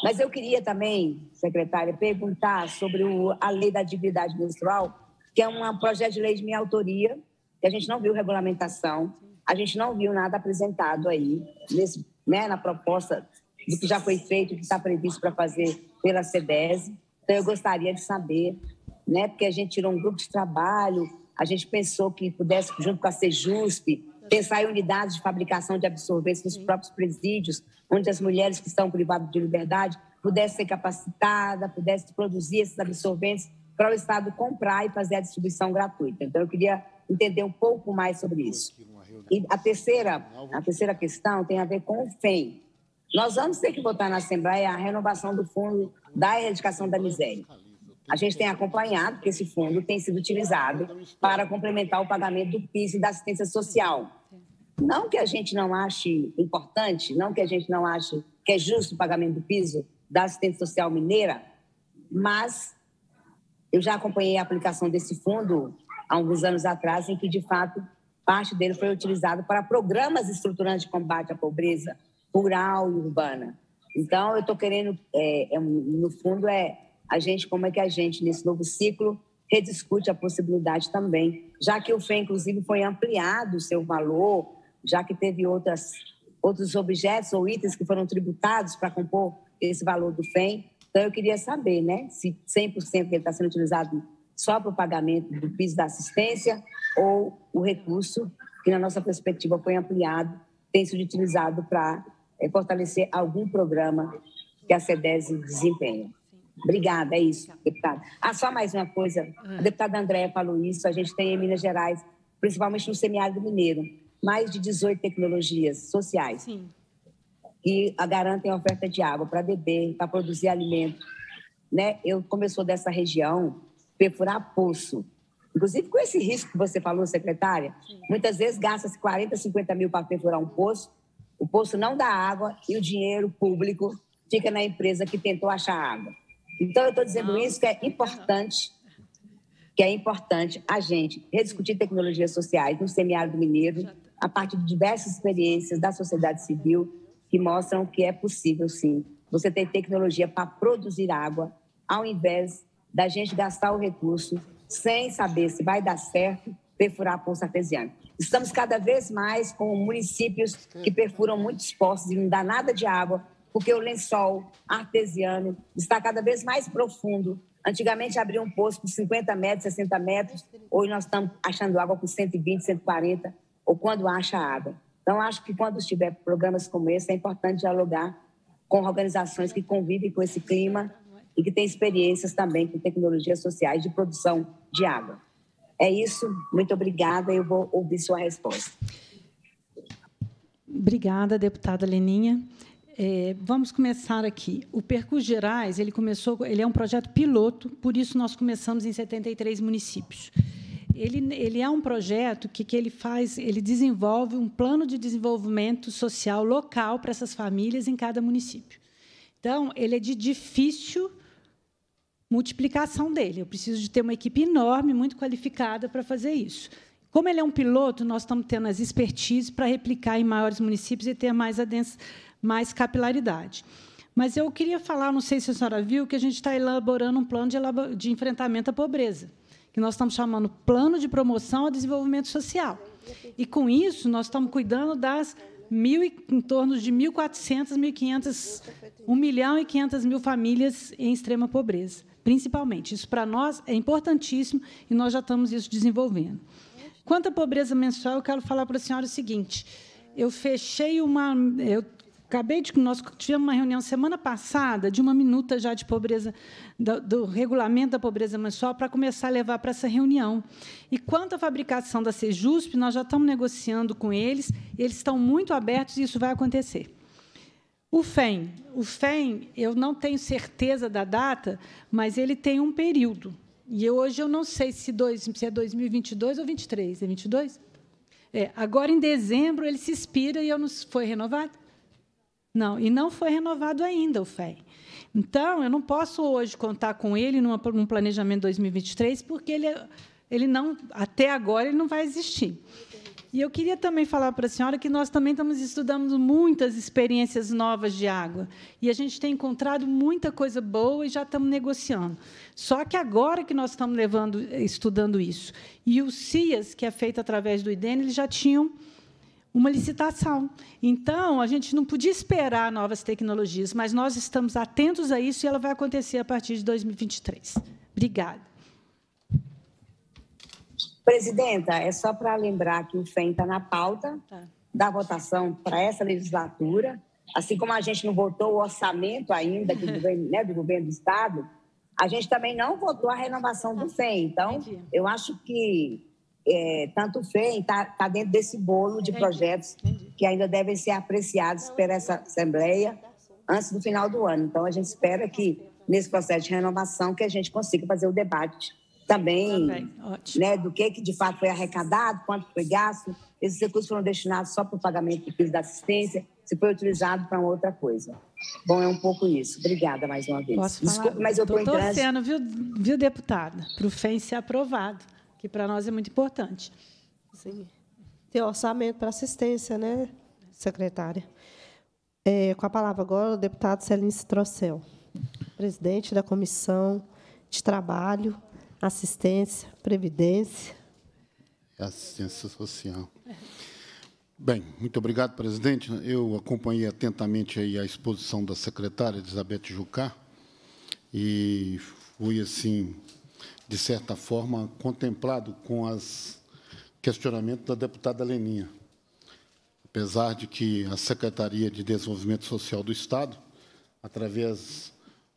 Mas eu queria também, secretária, perguntar sobre o, a lei da dignidade menstrual, que é um projeto de lei de minha autoria, que a gente não viu regulamentação, a gente não viu nada apresentado aí, nesse, né, na proposta do que já foi feito, do que está previsto para fazer pela SEDES. Então, eu gostaria de saber, né, porque a gente tirou um grupo de trabalho, a gente pensou que pudesse, junto com a SEJUSP, pensar em unidades de fabricação de absorventes nos próprios presídios, onde as mulheres que estão privadas de liberdade pudessem ser capacitadas, pudessem produzir esses absorventes para o Estado comprar e fazer a distribuição gratuita. Então, eu queria entender um pouco mais sobre isso. E a terceira, a terceira questão tem a ver com o F E M. Nós vamos ter que votar na Assembleia a renovação do Fundo da Erradicação da Miséria. A gente tem acompanhado que esse fundo tem sido utilizado para complementar o pagamento do PIS e da assistência social. Não que a gente não ache importante, não que a gente não ache que é justo o pagamento do PIS da assistência social mineira, mas eu já acompanhei a aplicação desse fundo há alguns anos atrás, em que, de fato, parte dele foi utilizado para programas estruturantes de combate à pobreza rural e urbana. Então, eu estou querendo, é, é, no fundo, é a gente, como é que a gente, nesse novo ciclo, rediscute a possibilidade também, já que o F E M, inclusive, foi ampliado o seu valor, já que teve outras, outros objetos ou itens que foram tributados para compor esse valor do F E M. Então, eu queria saber, né, se cem por cento ele está sendo utilizado só para o pagamento do PIS da assistência ou o recurso, que na nossa perspectiva foi ampliado, tem sido utilizado para é, fortalecer algum programa que a SEDES desempenha. Obrigada, é isso, deputada. Ah, só mais uma coisa. A deputada Andréia falou isso, a gente tem em Minas Gerais, principalmente no semiárido mineiro, mais de dezoito tecnologias sociais. Sim. E garantem a oferta de água para beber, para produzir alimento. Né? Eu, como eu sou dessa região, perfurar poço. Inclusive, com esse risco que você falou, secretária, Sim. muitas vezes gasta-se quarenta, cinquenta mil para perfurar um poço, o poço não dá água e o dinheiro público fica na empresa que tentou achar água. Então, eu estou dizendo não, isso que é importante, que é importante a gente rediscutir tecnologias sociais no semiárido mineiro, a partir de diversas experiências da sociedade civil, que mostram que é possível, sim, você ter tecnologia para produzir água, ao invés da gente gastar o recurso sem saber se vai dar certo perfurar a poça artesiana. Estamos cada vez mais com municípios que perfuram muitos poços e não dá nada de água, porque o lençol artesiano está cada vez mais profundo. Antigamente, abria um poço com cinquenta metros, sessenta metros, hoje nós estamos achando água com cento e vinte, cento e quarenta, ou quando acha água. Então, acho que quando tiver programas como esse, é importante dialogar com organizações que convivem com esse clima e que têm experiências também com tecnologias sociais de produção de água. É isso, muito obrigada, eu vou ouvir sua resposta. Obrigada, deputada Leninha. É, vamos começar aqui. O Percurso Gerais, ele começou, ele é um projeto piloto, por isso nós começamos em setenta e três municípios. Ele, ele é um projeto que, que ele faz, ele desenvolve um plano de desenvolvimento social local para essas famílias em cada município. Então, ele é de difícil multiplicação dele. Eu preciso de ter uma equipe enorme, muito qualificada para fazer isso. Como ele é um piloto, nós estamos tendo as expertises para replicar em maiores municípios e ter mais, adens, mais capilaridade. Mas eu queria falar, não sei se a senhora viu, que a gente está elaborando um plano de, elabor, de enfrentamento à pobreza, que nós estamos chamando Plano de Promoção ao Desenvolvimento Social. E, com isso, nós estamos cuidando das mil, em torno de mil e quatrocentas, mil e quinhentas, um milhão e quinhentas mil famílias em extrema pobreza, principalmente. Isso, para nós, é importantíssimo, e nós já estamos isso desenvolvendo. Quanto à pobreza menstrual, eu quero falar para a senhora o seguinte. Eu fechei uma... Eu acabei de... Nós tivemos uma reunião semana passada de uma minuta já de pobreza, do, do regulamento da pobreza menstrual, para começar a levar para essa reunião. E, quanto à fabricação da SEJUSP, nós já estamos negociando com eles, eles estão muito abertos e isso vai acontecer. O F E M. O F E M, eu não tenho certeza da data, mas ele tem um período. E eu, hoje eu não sei se, dois, se é dois mil e vinte e dois ou vinte e três. É vinte e dois? É, agora, em dezembro, ele se expira e eu não foi renovado? Não, e não foi renovado ainda o F E M. Então, eu não posso hoje contar com ele numa, num planejamento dois mil e vinte e três, porque ele, ele não, até agora ele não vai existir. E eu queria também falar para a senhora que nós também estamos estudando muitas experiências novas de água, e a gente tem encontrado muita coisa boa e já estamos negociando. Só que agora que nós estamos levando, estudando isso. E o C I A S, que é feito através do I D E N, eles já tinham uma licitação. Então, a gente não podia esperar novas tecnologias, mas nós estamos atentos a isso e ela vai acontecer a partir de dois mil e vinte e três. Obrigada. Presidenta, é só para lembrar que o F E M está na pauta tá. da votação para essa legislatura, assim como a gente não votou o orçamento ainda do, governo, né, do governo do Estado, a gente também não votou a renovação do F E M. Então, entendi. Eu acho que É, tanto o F E M está tá dentro desse bolo de projetos que ainda devem ser apreciados pela essa Assembleia antes do final do ano. Então, a gente espera que, nesse processo de renovação, que a gente consiga fazer o debate também, também. Né, do que, que, de fato, foi arrecadado, quanto foi gasto, esses recursos foram destinados só para o pagamento do piso da assistência, se foi utilizado para outra coisa. Bom, é um pouco isso. Obrigada mais uma vez. Posso Desculpa, falar? Mas eu estou torcendo, viu, viu, deputada, para o F E M ser aprovado, que para nós é muito importante. Sim. Tem orçamento para assistência, né, secretária? É, com a palavra agora, o deputado Celince Trocel, presidente da Comissão de Trabalho, Assistência, Previdência. Assistência Social. Bem, muito obrigado, presidente. Eu acompanhei atentamente aí a exposição da secretária Elizabeth Jucá e fui, assim, de certa forma, contemplado com os questionamentos da deputada Leninha. Apesar de que a Secretaria de Desenvolvimento Social do Estado, através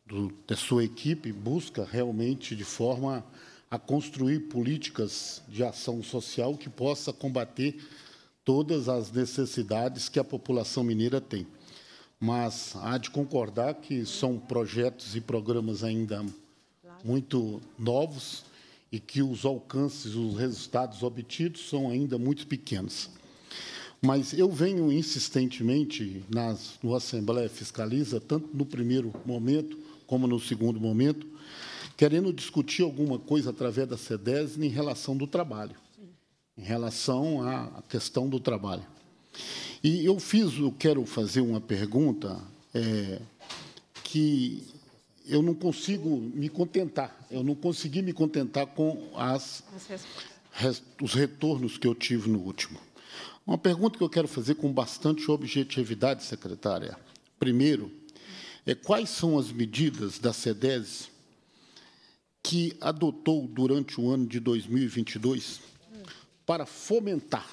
do, da sua equipe, busca realmente de forma a construir políticas de ação social que possa combater todas as necessidades que a população mineira tem. Mas há de concordar que são projetos e programas ainda muito novos e que os alcances, os resultados obtidos são ainda muito pequenos. Mas eu venho insistentemente nas, no Assembleia Fiscaliza, tanto no primeiro momento como no segundo momento, querendo discutir alguma coisa através da SEDES em relação do trabalho, em relação à questão do trabalho. E eu fiz, eu quero fazer uma pergunta é, que... eu não consigo me contentar, eu não consegui me contentar com as, as os retornos que eu tive no último. Uma pergunta que eu quero fazer com bastante objetividade, secretária. Primeiro, é quais são as medidas da SEDES que adotou durante o ano de dois mil e vinte e dois para fomentar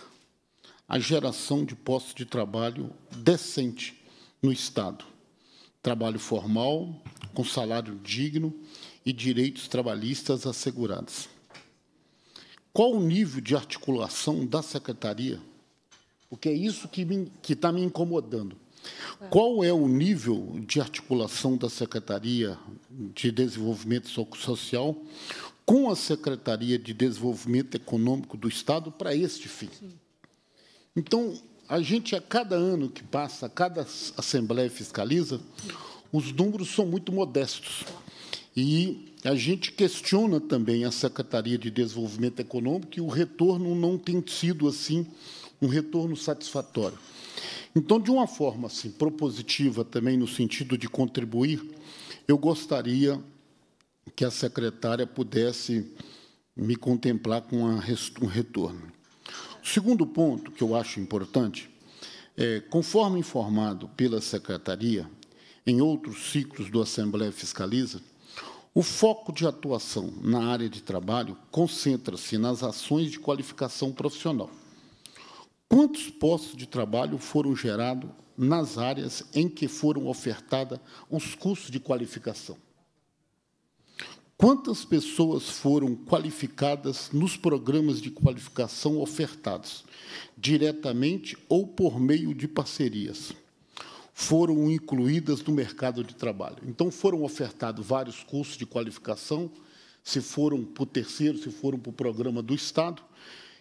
a geração de postos de trabalho decente no Estado? Trabalho formal, com salário digno e direitos trabalhistas assegurados. Qual o nível de articulação da secretaria? Porque é isso que me, que está me incomodando. Qual é o nível de articulação da Secretaria de Desenvolvimento Social com a Secretaria de Desenvolvimento Econômico do Estado para este fim? Então, a gente, a cada ano que passa, a cada Assembleia Fiscaliza, os números são muito modestos. E a gente questiona também a Secretaria de Desenvolvimento Econômico que o retorno não tem sido, assim, um retorno satisfatório. Então, de uma forma assim, propositiva também, no sentido de contribuir, eu gostaria que a secretária pudesse me contemplar com um retorno. O segundo ponto que eu acho importante é, conforme informado pela secretaria, em outros ciclos do Assembleia Fiscaliza, o foco de atuação na área de trabalho concentra-se nas ações de qualificação profissional. Quantos postos de trabalho foram gerados nas áreas em que foram ofertados os cursos de qualificação? Quantas pessoas foram qualificadas nos programas de qualificação ofertados, diretamente ou por meio de parcerias? Foram incluídas no mercado de trabalho. Então, foram ofertados vários cursos de qualificação, se foram para o terceiro, se foram para o programa do Estado.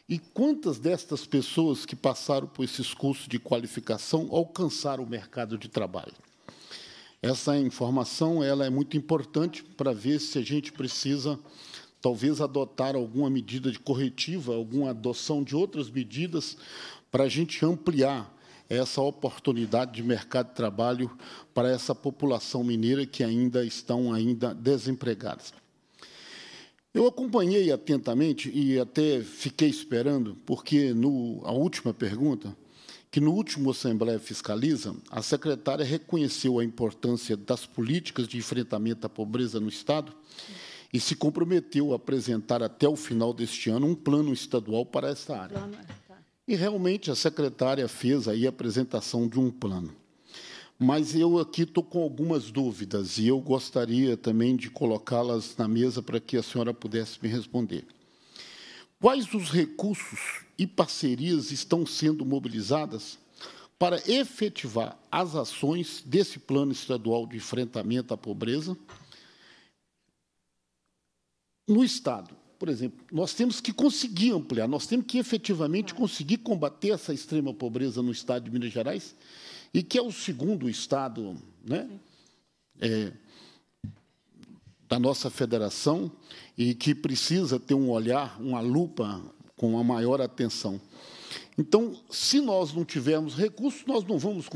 E quantas destas pessoas que passaram por esses cursos de qualificação alcançaram o mercado de trabalho? Essa informação ela é muito importante para ver se a gente precisa, talvez, adotar alguma medida de corretiva, alguma adoção de outras medidas para a gente ampliar essa oportunidade de mercado de trabalho para essa população mineira que ainda estão ainda desempregadas. Eu acompanhei atentamente e até fiquei esperando, porque no, a última pergunta, que no último Assembleia Fiscaliza, a secretária reconheceu a importância das políticas de enfrentamento à pobreza no Estado e se comprometeu a apresentar até o final deste ano um plano estadual para essa área. E, realmente, a secretária fez aí a apresentação de um plano. Mas eu aqui estou com algumas dúvidas e eu gostaria também de colocá-las na mesa para que a senhora pudesse me responder. Quais os recursos e parcerias estão sendo mobilizadas para efetivar as ações desse Plano Estadual de Enfrentamento à Pobreza no Estado? Por exemplo, nós temos que conseguir ampliar, nós temos que efetivamente conseguir combater essa extrema pobreza no Estado de Minas Gerais, e que é o segundo Estado, né, é, da nossa federação, e que precisa ter um olhar, uma lupa com a maior atenção. Então, se nós não tivermos recursos, nós não vamos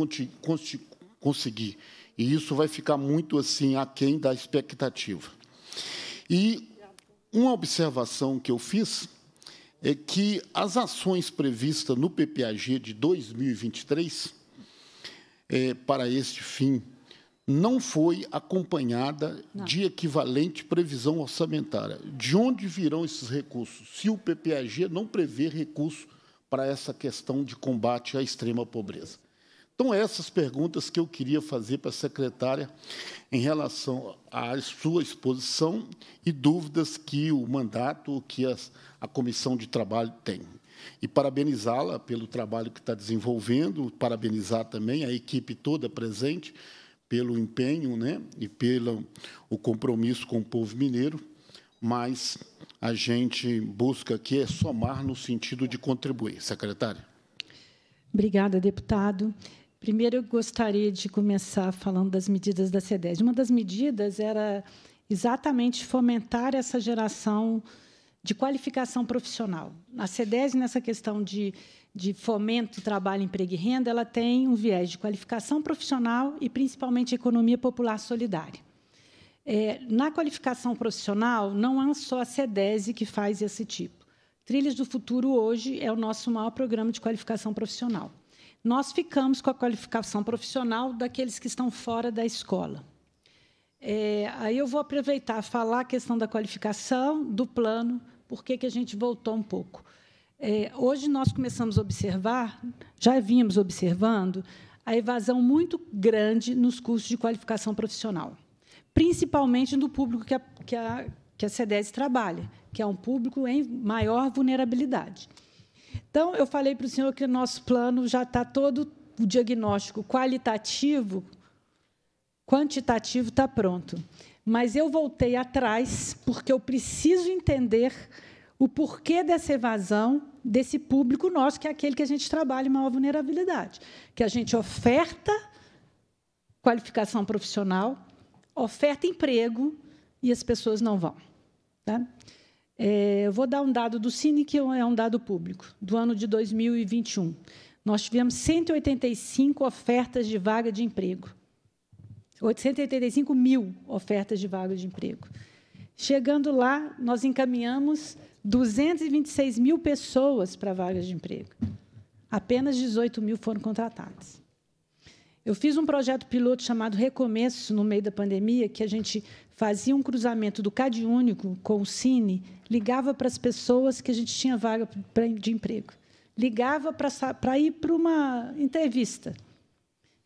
conseguir. E isso vai ficar muito assim aquém da expectativa. E uma observação que eu fiz é que as ações previstas no P P A G de dois mil e vinte e três, é, para este fim, não foi acompanhada não. de equivalente previsão orçamentária. De onde virão esses recursos, se o P P A G não prevê recurso para essa questão de combate à extrema pobreza? Então, essas perguntas que eu queria fazer para a secretária em relação à sua exposição e dúvidas que o mandato, que as, a Comissão de Trabalho tem. E parabenizá-la pelo trabalho que está desenvolvendo, parabenizar também a equipe toda presente, pelo empenho, né, e pelo o compromisso com o povo mineiro, mas a gente busca aqui é somar no sentido de contribuir. Secretária. Obrigada, deputado. Primeiro, eu gostaria de começar falando das medidas da SEDES. Uma das medidas era exatamente fomentar essa geração de qualificação profissional. A SEDES, nessa questão de de fomento, trabalho, emprego e renda, ela tem um viés de qualificação profissional e, principalmente, economia popular solidária. É, na qualificação profissional, não é só a SEDES que faz esse tipo. Trilhas do Futuro, hoje, é o nosso maior programa de qualificação profissional. Nós ficamos com a qualificação profissional daqueles que estão fora da escola. É, aí eu vou aproveitar e falar a questão da qualificação, do plano, por que que a gente voltou um pouco. É, hoje, nós começamos a observar, já vínhamos observando, a evasão muito grande nos cursos de qualificação profissional, principalmente do público que a, que a, que a SEDES trabalha, que é um público em maior vulnerabilidade. Então, eu falei para o senhor que o nosso plano já está todo o diagnóstico qualitativo, quantitativo está pronto. Mas eu voltei atrás, porque eu preciso entender o porquê dessa evasão desse público nosso, que é aquele que a gente trabalha em maior vulnerabilidade, que a gente oferta qualificação profissional, oferta emprego, e as pessoas não vão. Tá? É, eu vou dar um dado do CINE, que é um dado público, do ano de dois mil e vinte e um. Nós tivemos cento e oitenta e cinco ofertas de vaga de emprego, oitocentos e oitenta e cinco mil ofertas de vaga de emprego. Chegando lá, nós encaminhamos duzentas e vinte e seis mil pessoas para vagas de emprego. Apenas dezoito mil foram contratadas. Eu fiz um projeto piloto chamado Recomeço, no meio da pandemia, que a gente fazia um cruzamento do CadÚnico com o CINE, ligava para as pessoas que a gente tinha vaga de emprego, ligava para, para ir para uma entrevista.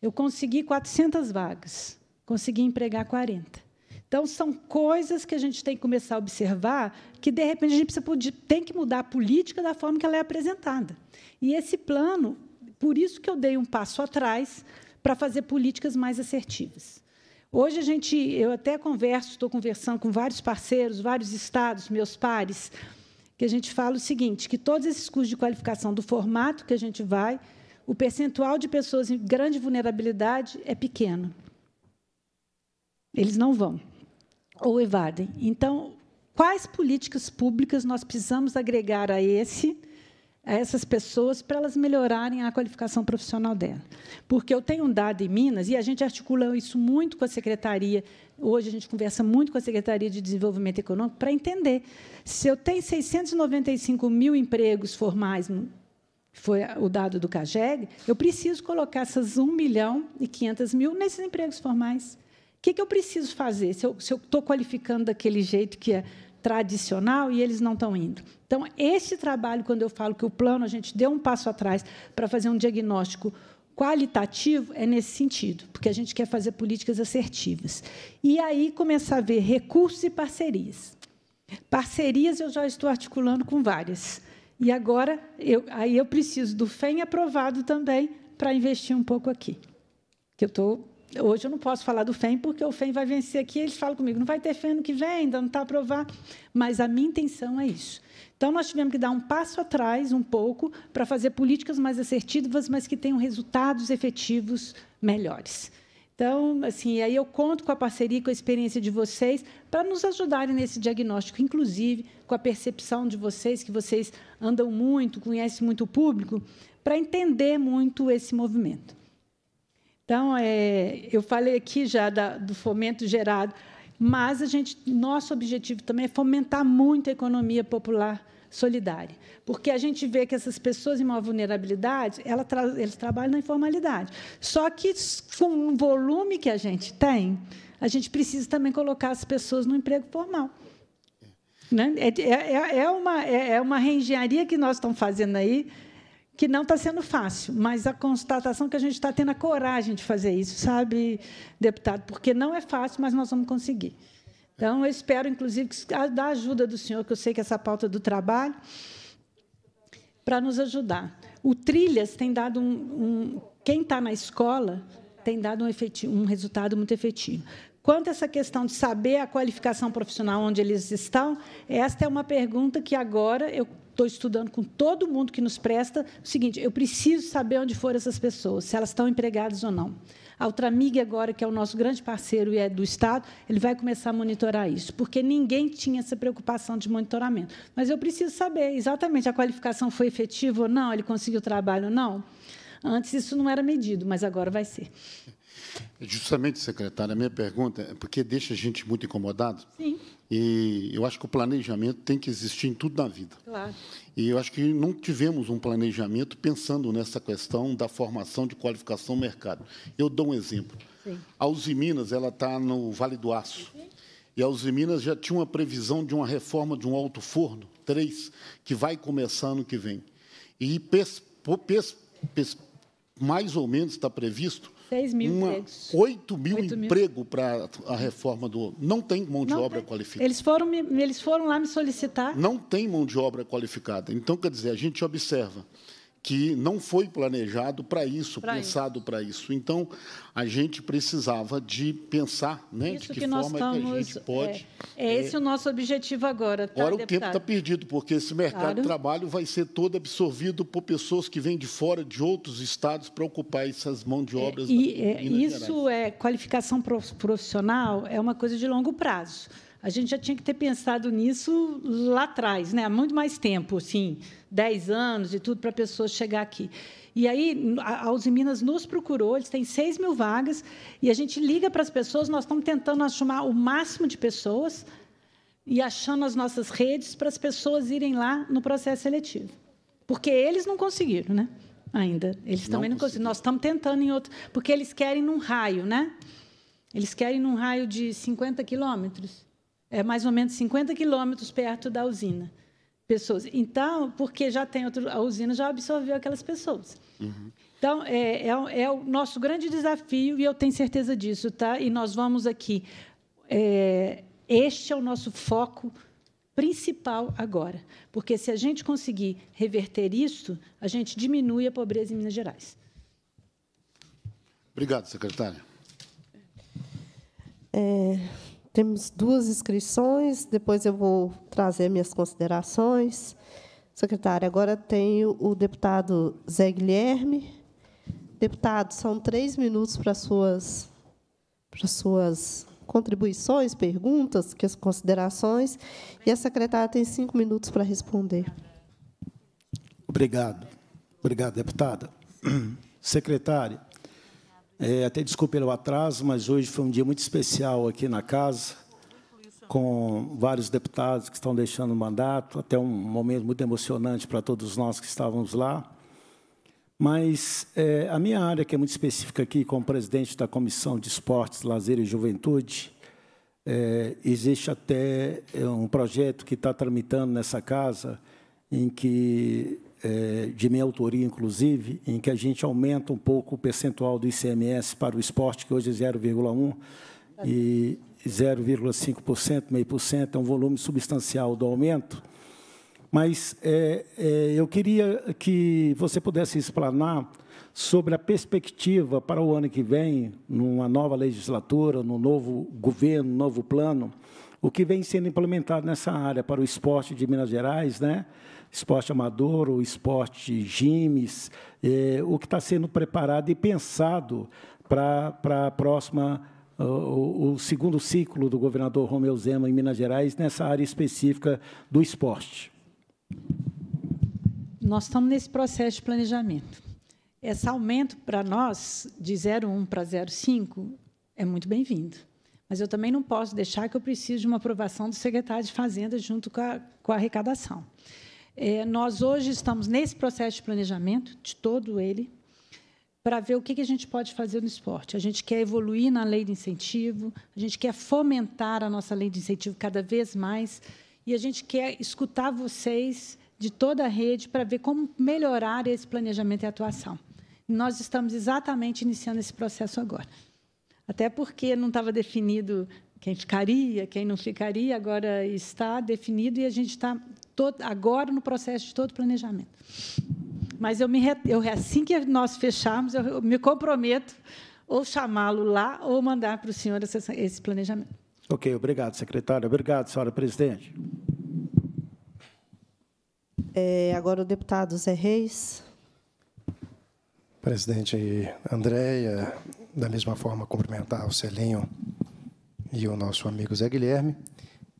Eu consegui quatrocentas vagas, consegui empregar quarenta. Então, são coisas que a gente tem que começar a observar, que, de repente, a gente precisa, tem que mudar a política da forma que ela é apresentada. E esse plano, por isso que eu dei um passo atrás, para fazer políticas mais assertivas. Hoje, a gente, eu até converso, estou conversando com vários parceiros, vários estados, meus pares, que a gente fala o seguinte, que todos esses cursos de qualificação do formato que a gente vai, o percentual de pessoas em grande vulnerabilidade é pequeno. Eles não vão. Ou evadem. Então, quais políticas públicas nós precisamos agregar a esse, a essas pessoas para elas melhorarem a qualificação profissional dela? Porque eu tenho um dado em Minas, e a gente articula isso muito com a Secretaria, hoje a gente conversa muito com a Secretaria de Desenvolvimento Econômico para entender se eu tenho seiscentos e noventa e cinco mil empregos formais foi o dado do CAGEG, eu preciso colocar essas um milhão e quinhentos mil nesses empregos formais. O que, que eu preciso fazer se eu estou qualificando daquele jeito que é tradicional e eles não estão indo? Então, este trabalho, quando eu falo que o plano, a gente deu um passo atrás para fazer um diagnóstico qualitativo, é nesse sentido, porque a gente quer fazer políticas assertivas. E aí começar a ver recursos e parcerias. Parcerias eu já estou articulando com várias. E agora, eu, aí eu preciso do F E M aprovado também para investir um pouco aqui. Que eu estou, hoje eu não posso falar do F E M, porque o F E M vai vencer aqui, eles falam comigo, não vai ter F E M no que vem, ainda não está aprovado. Mas a minha intenção é isso. Então, nós tivemos que dar um passo atrás, um pouco, para fazer políticas mais assertivas, mas que tenham resultados efetivos melhores. Então, assim, aí eu conto com a parceria e com a experiência de vocês para nos ajudarem nesse diagnóstico, inclusive com a percepção de vocês, que vocês andam muito, conhecem muito o público, para entender muito esse movimento. Então, é, eu falei aqui já da, do fomento gerado, mas a gente, nosso objetivo também é fomentar muito a economia popular solidária, porque a gente vê que essas pessoas em maior vulnerabilidade, ela tra eles trabalham na informalidade. Só que, com o volume que a gente tem, a gente precisa também colocar as pessoas no emprego formal. Né? É, é, é, uma, é, é uma reengenharia que nós estamos fazendo aí, que não está sendo fácil, mas a constatação que a gente está tendo a coragem de fazer isso, sabe, deputado? Porque não é fácil, mas nós vamos conseguir. Então, eu espero, inclusive, da ajuda do senhor, que eu sei que é essa pauta do trabalho, para nos ajudar. O Trilhas tem dado um... um quem está na escola tem dado um, efetivo, um resultado muito efetivo. Quanto a essa questão de saber a qualificação profissional onde eles estão, esta é uma pergunta que agora eu estou estudando com todo mundo que nos presta. O seguinte, eu preciso saber onde foram essas pessoas, se elas estão empregadas ou não. A Utramig, agora, que é o nosso grande parceiro e é do Estado, ele vai começar a monitorar isso, porque ninguém tinha essa preocupação de monitoramento. Mas eu preciso saber exatamente a qualificação foi efetiva ou não, ele conseguiu trabalho ou não. Antes isso não era medido, mas agora vai ser. Justamente, secretária, a minha pergunta é porque deixa a gente muito incomodado. Sim. E eu acho que o planejamento tem que existir em tudo na vida. Claro. E eu acho que não tivemos um planejamento pensando nessa questão da formação de qualificação do mercado. Eu dou um exemplo. Sim. A Uzi Minas, ela está no Vale do Aço. Sim. E a Uzi Minas já tinha uma previsão de uma reforma de um alto forno, três, que vai começar ano que vem. E pes, pes, pes, mais ou menos está previsto seis mil empregos. oito mil, oito mil empregos para a reforma do... Não tem mão de não obra tem. qualificada. Eles foram, eles foram lá me solicitar. Não tem mão de obra qualificada. Então, quer dizer, a gente observa que não foi planejado para isso, pra pensado para isso. Então, a gente precisava de pensar, né, de que, que forma estamos, que a gente pode... É, é esse é, o nosso objetivo agora, tá, Agora deputado? O tempo está perdido, porque esse mercado claro. de trabalho vai ser todo absorvido por pessoas que vêm de fora, de outros estados, para ocupar essas mãos de obras. É, e, é, isso Gerais. é qualificação profissional é uma coisa de longo prazo. A gente já tinha que ter pensado nisso lá atrás, né? Há muito mais tempo, assim, dez anos e tudo, para a pessoa chegar aqui. E aí, a Uzi Minas nos procurou, eles têm seis mil vagas, e a gente liga para as pessoas, nós estamos tentando achar o máximo de pessoas e achando as nossas redes para as pessoas irem lá no processo seletivo. Porque eles não conseguiram, né? Ainda. Eles também não, não conseguiram. Nós estamos tentando em outro... Porque eles querem num raio, né? Eles querem num raio de cinquenta quilômetros. É mais ou menos cinquenta quilômetros perto da usina. Pessoas. Então, porque já tem outro, a usina já absorveu aquelas pessoas. Uhum. Então, é, é, é o nosso grande desafio, e eu tenho certeza disso, tá? E nós vamos aqui. É, este é o nosso foco principal agora, porque se a gente conseguir reverter isso, a gente diminui a pobreza em Minas Gerais. Obrigado, secretária. É... Temos duas inscrições, depois eu vou trazer minhas considerações. Secretária, agora tenho o deputado Zé Guilherme. Deputado, são três minutos para suas, para suas contribuições, perguntas, considerações, e a secretária tem cinco minutos para responder. Obrigado. Obrigado, deputada. Secretária, É, até desculpe pelo atraso, mas hoje foi um dia muito especial aqui na casa, com vários deputados que estão deixando o mandato, até um momento muito emocionante para todos nós que estávamos lá. Mas é, a minha área, que é muito específica aqui, como presidente da Comissão de Esportes, Lazer e Juventude, é, existe até um projeto que está tramitando nessa casa, em que, é, de minha autoria, inclusive, em que a gente aumenta um pouco o percentual do I C M S para o esporte, que hoje é zero vírgula um por cento, e zero vírgula cinco por cento, meio por cento, é um volume substancial do aumento. Mas é, é, eu queria que você pudesse explanar sobre a perspectiva para o ano que vem, numa nova legislatura, num novo governo, num novo plano, o que vem sendo implementado nessa área para o esporte de Minas Gerais, né? Esporte amador, o esporte G I Ms, é, o que está sendo preparado e pensado para, para a próxima... O, o segundo ciclo do governador Romeu Zema em Minas Gerais, nessa área específica do esporte. Nós estamos nesse processo de planejamento. Esse aumento, para nós, de zero vírgula um para zero vírgula cinco, é muito bem-vindo. Mas eu também não posso deixar que eu precise de uma aprovação do secretário de Fazenda junto com a, com a arrecadação. É, nós, hoje, estamos nesse processo de planejamento, de todo ele, para ver o que a gente pode fazer no esporte. A gente quer evoluir na lei de incentivo, a gente quer fomentar a nossa lei de incentivo cada vez mais, e a gente quer escutar vocês de toda a rede para ver como melhorar esse planejamento e atuação. Nós estamos exatamente iniciando esse processo agora. Até porque não estava definido quem ficaria, quem não ficaria, agora está definido e a gente está todo, agora no processo de todo o planejamento. Mas eu me, eu, assim que nós fecharmos, eu, eu me comprometo ou chamá-lo lá ou mandar para o senhor esse, esse planejamento. Ok, obrigado, secretária. Obrigado, senhora presidente. É, agora o deputado José Reis. Presidente Andréia, da mesma forma, cumprimentar o Celinho e o nosso amigo Zé Guilherme.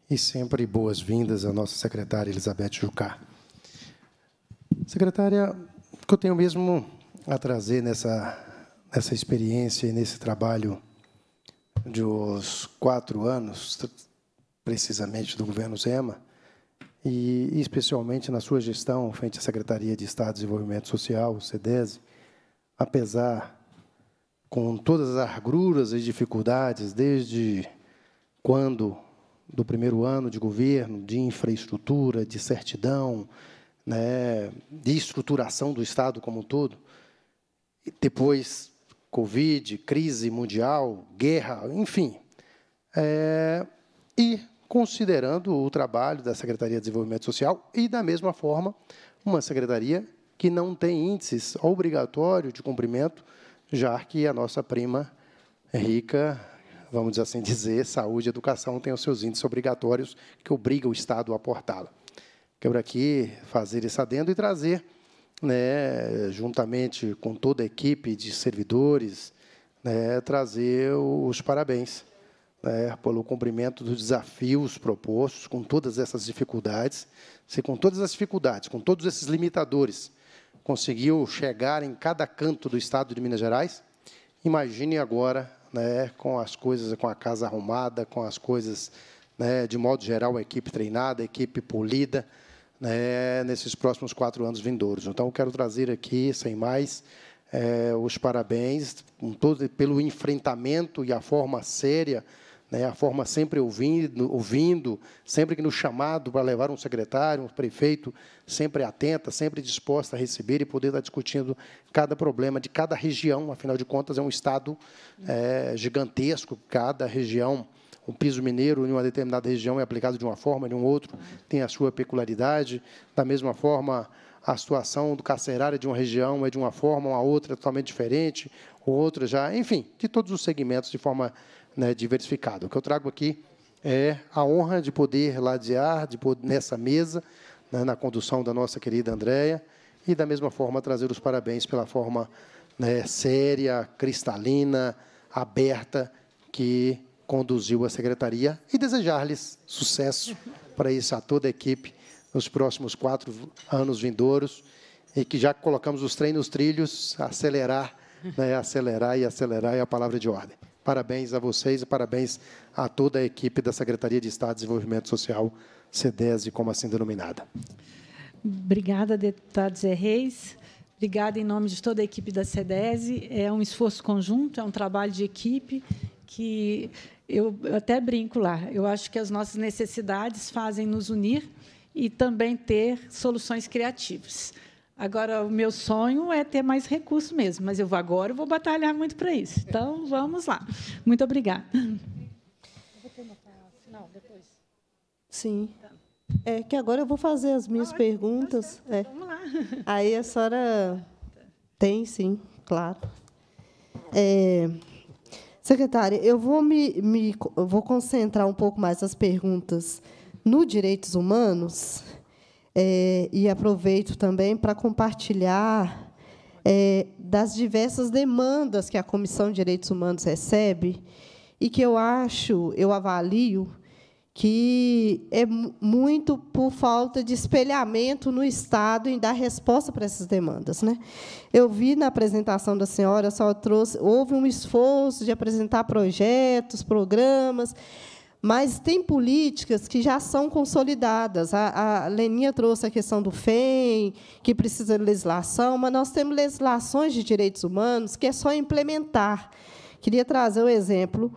E sempre boas-vindas à nossa secretária Elizabeth Jucá. Secretária, o que eu tenho mesmo a trazer nessa, nessa experiência e nesse trabalho de uns quatro anos, precisamente do governo Zema, e especialmente na sua gestão frente à Secretaria de Estado e Desenvolvimento Social, SEDES, apesar com todas as agruras e dificuldades, desde quando, do primeiro ano de governo, de infraestrutura, de certidão, né, de estruturação do Estado como um todo, depois Covid, crise mundial, guerra, enfim. É, e considerando o trabalho da Secretaria de Desenvolvimento Social e, da mesma forma, uma secretaria que não tem índices obrigatórios de cumprimento, já que a nossa prima rica, vamos assim dizer, saúde e educação, tem os seus índices obrigatórios que obriga o Estado a aportá-la. Quero aqui fazer esse adendo e trazer, né, juntamente com toda a equipe de servidores, né, trazer os parabéns, né, pelo cumprimento dos desafios propostos, com todas essas dificuldades, se com todas as dificuldades, com todos esses limitadores, conseguiu chegar em cada canto do Estado de Minas Gerais, imagine agora, né, com as coisas, com a casa arrumada, com as coisas, né, de modo geral, a equipe treinada, a equipe polida, né, nesses próximos quatro anos vindouros. Então, eu quero trazer aqui, sem mais, eh, os parabéns um todo, pelo enfrentamento e a forma séria, né, a forma sempre ouvindo, ouvindo, sempre que no chamado para levar um secretário, um prefeito, sempre atenta, sempre disposta a receber e poder estar discutindo cada problema de cada região. Afinal de contas, é um estado eh, gigantesco, cada região. O piso mineiro, em uma determinada região, é aplicado de uma forma, em um outro, tem a sua peculiaridade. Da mesma forma, a situação do carcerário de uma região é de uma forma, uma outra é totalmente diferente, outra já, enfim, de todos os segmentos de forma, né, diversificada. O que eu trago aqui é a honra de poder ladear de poder, nessa mesa, né, na condução da nossa querida Andréia, e, da mesma forma, trazer os parabéns pela forma, né, séria, cristalina, aberta, que conduziu a secretaria, e desejar-lhes sucesso para isso a toda a equipe nos próximos quatro anos vindouros, e que já colocamos os trem nos trilhos, acelerar, né, acelerar e acelerar é a palavra de ordem. Parabéns a vocês e parabéns a toda a equipe da Secretaria de Estado e Desenvolvimento Social, SEDES, como assim denominada. Obrigada, deputado Zé Reis. Obrigada em nome de toda a equipe da SEDES. É um esforço conjunto, é um trabalho de equipe que eu até brinco lá. Eu acho que as nossas necessidades fazem nos unir e também ter soluções criativas. Agora, o meu sonho é ter mais recursos mesmo, mas eu vou agora, eu vou batalhar muito para isso. Então, vamos lá. Muito obrigada. Sim. É que agora eu vou fazer as minhas ah, perguntas. Tá certo, é. Vamos lá. Aí a senhora tem, sim, claro. É, secretária, eu vou me, me eu vou concentrar um pouco mais as perguntas no direitos humanos. É, e aproveito também para compartilhar é, das diversas demandas que a Comissão de Direitos Humanos recebe e que eu acho, eu avalio, que é muito por falta de espelhamento no Estado em dar resposta para essas demandas, né? Eu vi na apresentação da senhora, só trouxe, houve um esforço de apresentar projetos, programas, mas tem políticas que já são consolidadas. A, a Leninha trouxe a questão do F E M, que precisa de legislação, mas nós temos legislações de direitos humanos que é só implementar. Queria trazer um exemplo.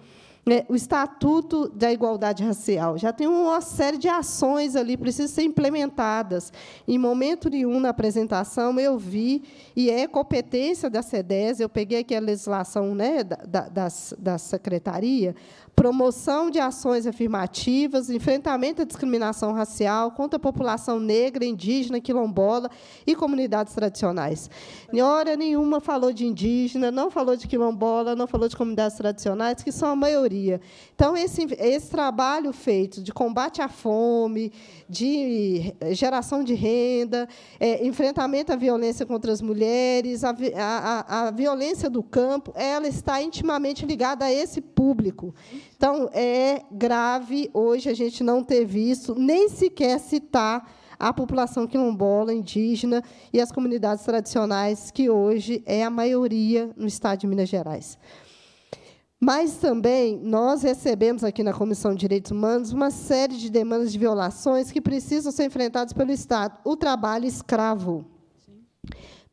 O Estatuto da Igualdade Racial já tem uma série de ações ali, precisam ser implementadas. Em momento nenhum, na apresentação, eu vi, e é competência da SEDES, eu peguei aqui a legislação, né, da, da, da Secretaria, promoção de ações afirmativas, enfrentamento à discriminação racial contra a população negra, indígena, quilombola e comunidades tradicionais. Em hora nenhuma falou de indígena, não falou de quilombola, não falou de comunidades tradicionais, que são a maioria. Então, esse, esse trabalho feito de combate à fome, de geração de renda, é, enfrentamento à violência contra as mulheres, a, a, a violência do campo, ela está intimamente ligada a esse público. Então, é grave hoje a gente não ter visto, nem sequer citar a população quilombola, indígena e as comunidades tradicionais, que hoje é a maioria no Estado de Minas Gerais. Mas também nós recebemos aqui na Comissão de Direitos Humanos uma série de demandas de violações que precisam ser enfrentadas pelo Estado. O trabalho escravo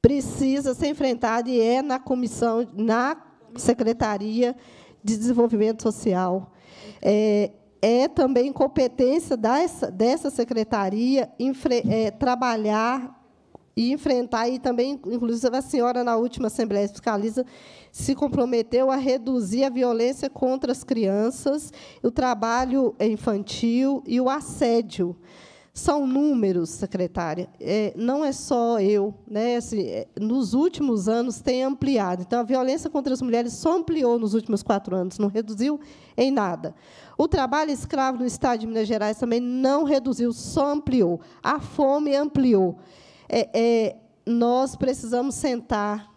precisa ser enfrentado e é na comissão, na Secretaria de Desenvolvimento Social. É, é também competência dessa, dessa secretaria infre, é, trabalhar e enfrentar, e também, inclusive, a senhora, na última Assembleia Fiscaliza, se comprometeu a reduzir a violência contra as crianças, o trabalho infantil e o assédio. São números, secretária. É, não é só eu, né? Assim, é, nos últimos anos tem ampliado. Então, a violência contra as mulheres só ampliou nos últimos quatro anos, não reduziu em nada. O trabalho escravo no Estado de Minas Gerais também não reduziu, só ampliou. A fome ampliou. É, é, nós precisamos sentar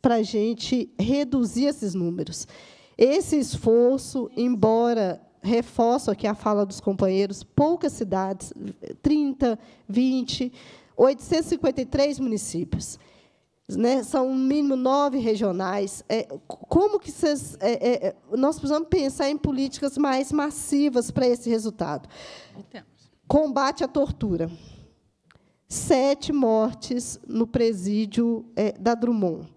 para a gente reduzir esses números. Esse esforço, embora... Reforço aqui a fala dos companheiros, poucas cidades, trinta, vinte, oitocentos e cinquenta e três municípios, né? São, no mínimo, nove regionais. É, como que vocês, é, é, nós precisamos pensar em políticas mais massivas para esse resultado. Combate à tortura. Sete mortes no presídio é, da Drummond.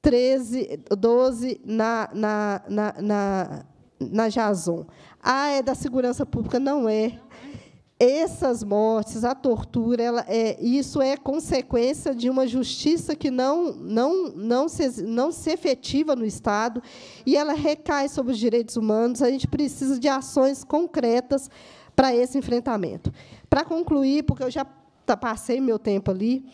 treze, doze na... na, na, na na Jason. Ah, é da segurança pública? Não é. Essas mortes, a tortura, ela é, isso é consequência de uma justiça que não, não, não, se, não se efetiva no Estado, e ela recai sobre os direitos humanos. A gente precisa de ações concretas para esse enfrentamento. Para concluir, porque eu já passei meu tempo ali,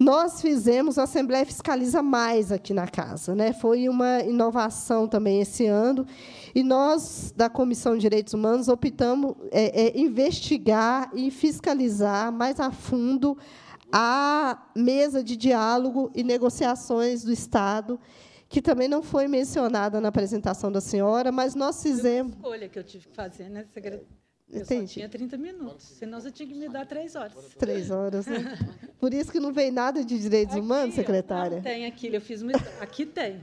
nós fizemos a Assembleia Fiscaliza Mais aqui na casa, né? Foi uma inovação também esse ano. E nós, da Comissão de Direitos Humanos, optamos é, é, investigar e fiscalizar mais a fundo a mesa de diálogo e negociações do Estado, que também não foi mencionada na apresentação da senhora, mas nós fizemos... Foi uma escolha que eu tive que fazer, né, secretária? Eu Entendi. Só tinha trinta minutos, senão você tinha que me dar três horas. Três horas, né? Por isso que não vem nada de direitos aqui, humanos, secretária. Não tem aquilo, eu fiz uma... Aqui tem.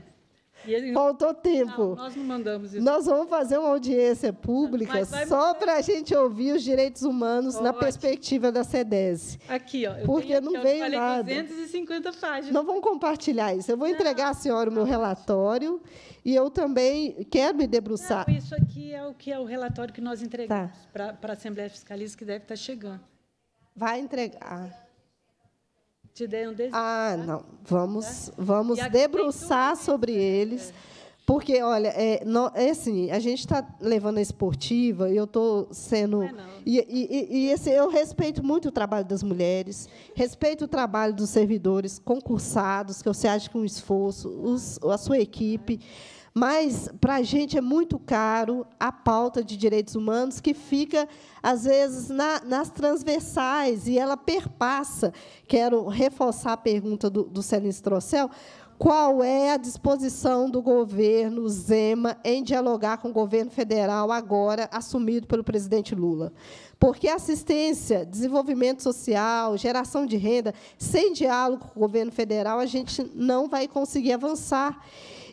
Ele... Faltou tempo. Não, nós não mandamos isso. Nós vamos fazer uma audiência pública, mas, mas... só para a gente ouvir os direitos humanos oh, na ótimo. perspectiva da SEDES. Aqui, ó. Eu porque tenho, não eu veio nada. duzentas e cinquenta páginas. Não vamos compartilhar isso. Eu vou não, entregar à senhora o meu relatório e eu também quero me debruçar. Não, isso aqui é o que é o relatório que nós entregamos tá. para a Assembleia Fiscalista, que deve estar chegando. Vai entregar. Te dei um desenho. Ah, tá? não. Vamos, tá? vamos debruçar sobre eles, porque, olha, é, não, é assim, a gente está levando a esportiva e eu estou sendo... Não é não. E, e, e, e assim, eu respeito muito o trabalho das mulheres, respeito o trabalho dos servidores concursados, que eu acho que é um esforço, os, a sua equipe, mas, para a gente, é muito caro a pauta de direitos humanos, que fica, às vezes, na, nas transversais, e ela perpassa. Quero reforçar a pergunta do, do Celis Trocel, qual é a disposição do governo Zema em dialogar com o governo federal, agora assumido pelo presidente Lula? Porque assistência, desenvolvimento social, geração de renda, sem diálogo com o governo federal, a gente não vai conseguir avançar.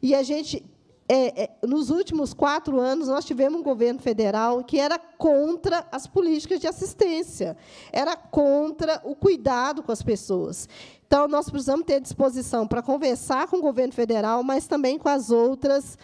E a gente... É, é, nos últimos quatro anos, nós tivemos um governo federal que era contra as políticas de assistência, era contra o cuidado com as pessoas. Então, nós precisamos ter disposição para conversar com o governo federal, mas também com as outras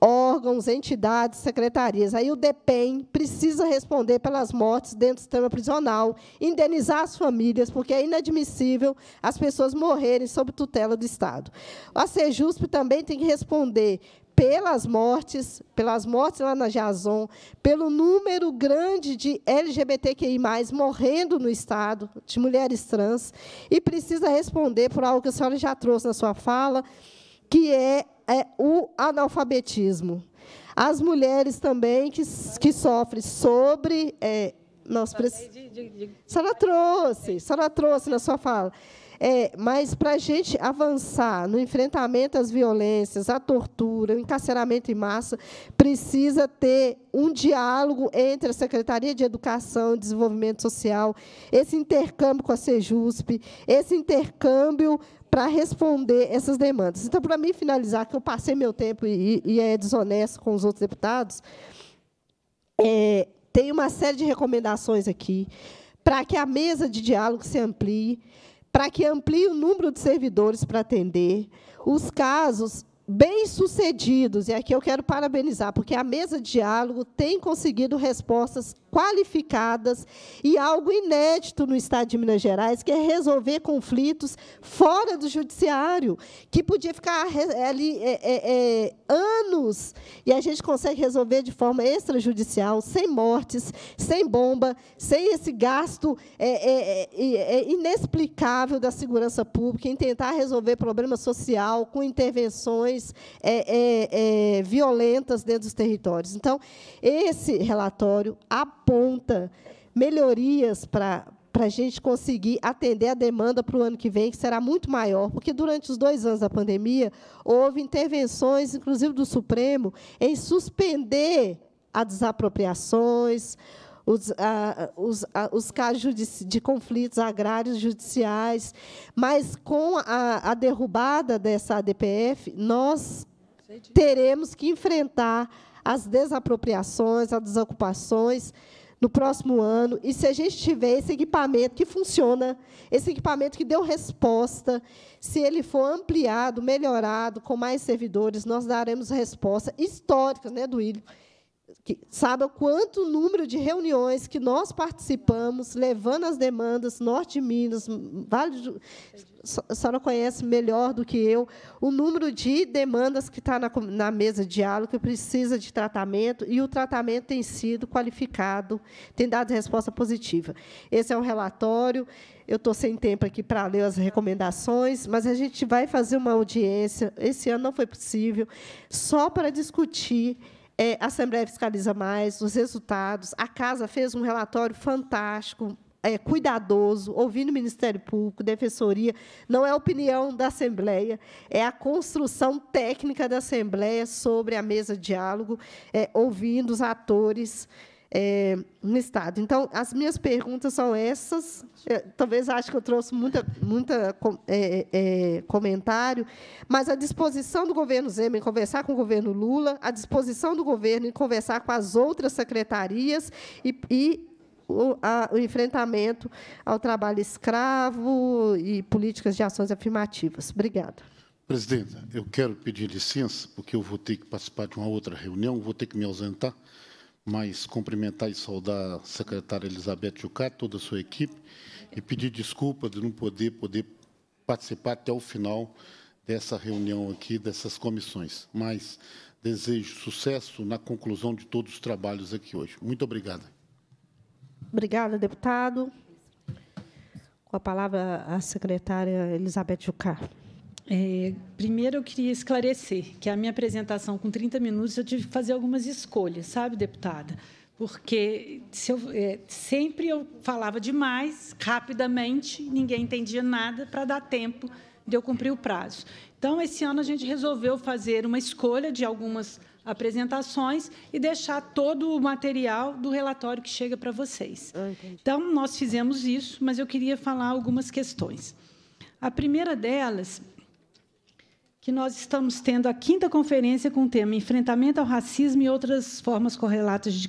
órgãos, entidades, secretarias. Aí o DEPEN precisa responder pelas mortes dentro do sistema prisional, indenizar as famílias, porque é inadmissível as pessoas morrerem sob tutela do Estado. A SEJUSP também tem que responder pelas mortes, pelas mortes lá na Jason, pelo número grande de L G B T Q I mais, morrendo no Estado, de mulheres trans, e precisa responder por algo que a senhora já trouxe na sua fala, que é, é o analfabetismo. As mulheres também que, que sofrem sobre... É, nós precis... A senhora trouxe, a senhora trouxe na sua fala. É, mas, para a gente avançar no enfrentamento às violências, à tortura, ao encarceramento em massa, precisa ter um diálogo entre a Secretaria de Educação e Desenvolvimento Social, esse intercâmbio com a SEJUSP, esse intercâmbio para responder essas demandas. Então, para mim finalizar, que eu passei meu tempo e, e é desonesto com os outros deputados, é, tem uma série de recomendações aqui para que a mesa de diálogo se amplie, para que amplie o número de servidores para atender, os casos bem-sucedidos, e aqui eu quero parabenizar, porque a mesa de diálogo tem conseguido respostas qualificadas e algo inédito no Estado de Minas Gerais, que é resolver conflitos fora do judiciário, que podia ficar ali é, é, é, anos, e a gente consegue resolver de forma extrajudicial, sem mortes, sem bomba, sem esse gasto é, é, é inexplicável da segurança pública em tentar resolver problema social com intervenções É, é, é, violentas dentro dos territórios. Então, esse relatório aponta melhorias para para a gente conseguir atender a demanda para o ano que vem, que será muito maior, porque, durante os dois anos da pandemia, houve intervenções, inclusive do Supremo, em suspender as desapropriações, Os, ah, os, ah, os casos de conflitos agrários judiciais, mas, com a, a derrubada dessa A D P F, nós teremos que enfrentar as desapropriações, as desocupações no próximo ano. E, se a gente tiver esse equipamento que funciona, esse equipamento que deu resposta, se ele for ampliado, melhorado, com mais servidores, nós daremos resposta histórica, né, Duílio? Que saiba quanto número de reuniões que nós participamos, levando as demandas, Norte de Minas, Vale do... A senhora conhece melhor do que eu o número de demandas que está na, na mesa de diálogo, que precisa de tratamento, e o tratamento tem sido qualificado, tem dado resposta positiva. Esse é um relatório. Eu estou sem tempo aqui para ler as recomendações, mas a gente vai fazer uma audiência, esse ano não foi possível, só para discutir. É, a Assembleia fiscaliza mais os resultados. A Casa fez um relatório fantástico, é, cuidadoso, ouvindo o Ministério Público, Defensoria. Não é a opinião da Assembleia, é a construção técnica da Assembleia sobre a mesa de diálogo, é, ouvindo os atores É, no Estado. Então, as minhas perguntas são essas. Eu, talvez acho que eu trouxe muita, muita é, é, comentário, mas a disposição do governo Zema em conversar com o governo Lula, a disposição do governo em conversar com as outras secretarias e, e o, a, o enfrentamento ao trabalho escravo e políticas de ações afirmativas. Obrigada. Presidenta, eu quero pedir licença, porque eu vou ter que participar de uma outra reunião, vou ter que me ausentar, mas cumprimentar e saudar a secretária Elizabeth Jucá, toda a sua equipe, e pedir desculpa de não poder, poder participar até o final dessa reunião aqui, dessas comissões. Mas desejo sucesso na conclusão de todos os trabalhos aqui hoje. Muito obrigada. Obrigada, deputado. Com a palavra, a secretária Elizabeth Jucá. É, primeiro, eu queria esclarecer que a minha apresentação, com trinta minutos, eu tive que fazer algumas escolhas, sabe, deputada? Porque se eu, é, sempre eu falava demais, rapidamente, ninguém entendia nada, para dar tempo de eu cumprir o prazo. Então, esse ano, a gente resolveu fazer uma escolha de algumas apresentações e deixar todo o material do relatório que chega para vocês. Então, nós fizemos isso, mas eu queria falar algumas questões. A primeira delas... que nós estamos tendo a quinta conferência com o tema Enfrentamento ao Racismo e outras formas correlatas de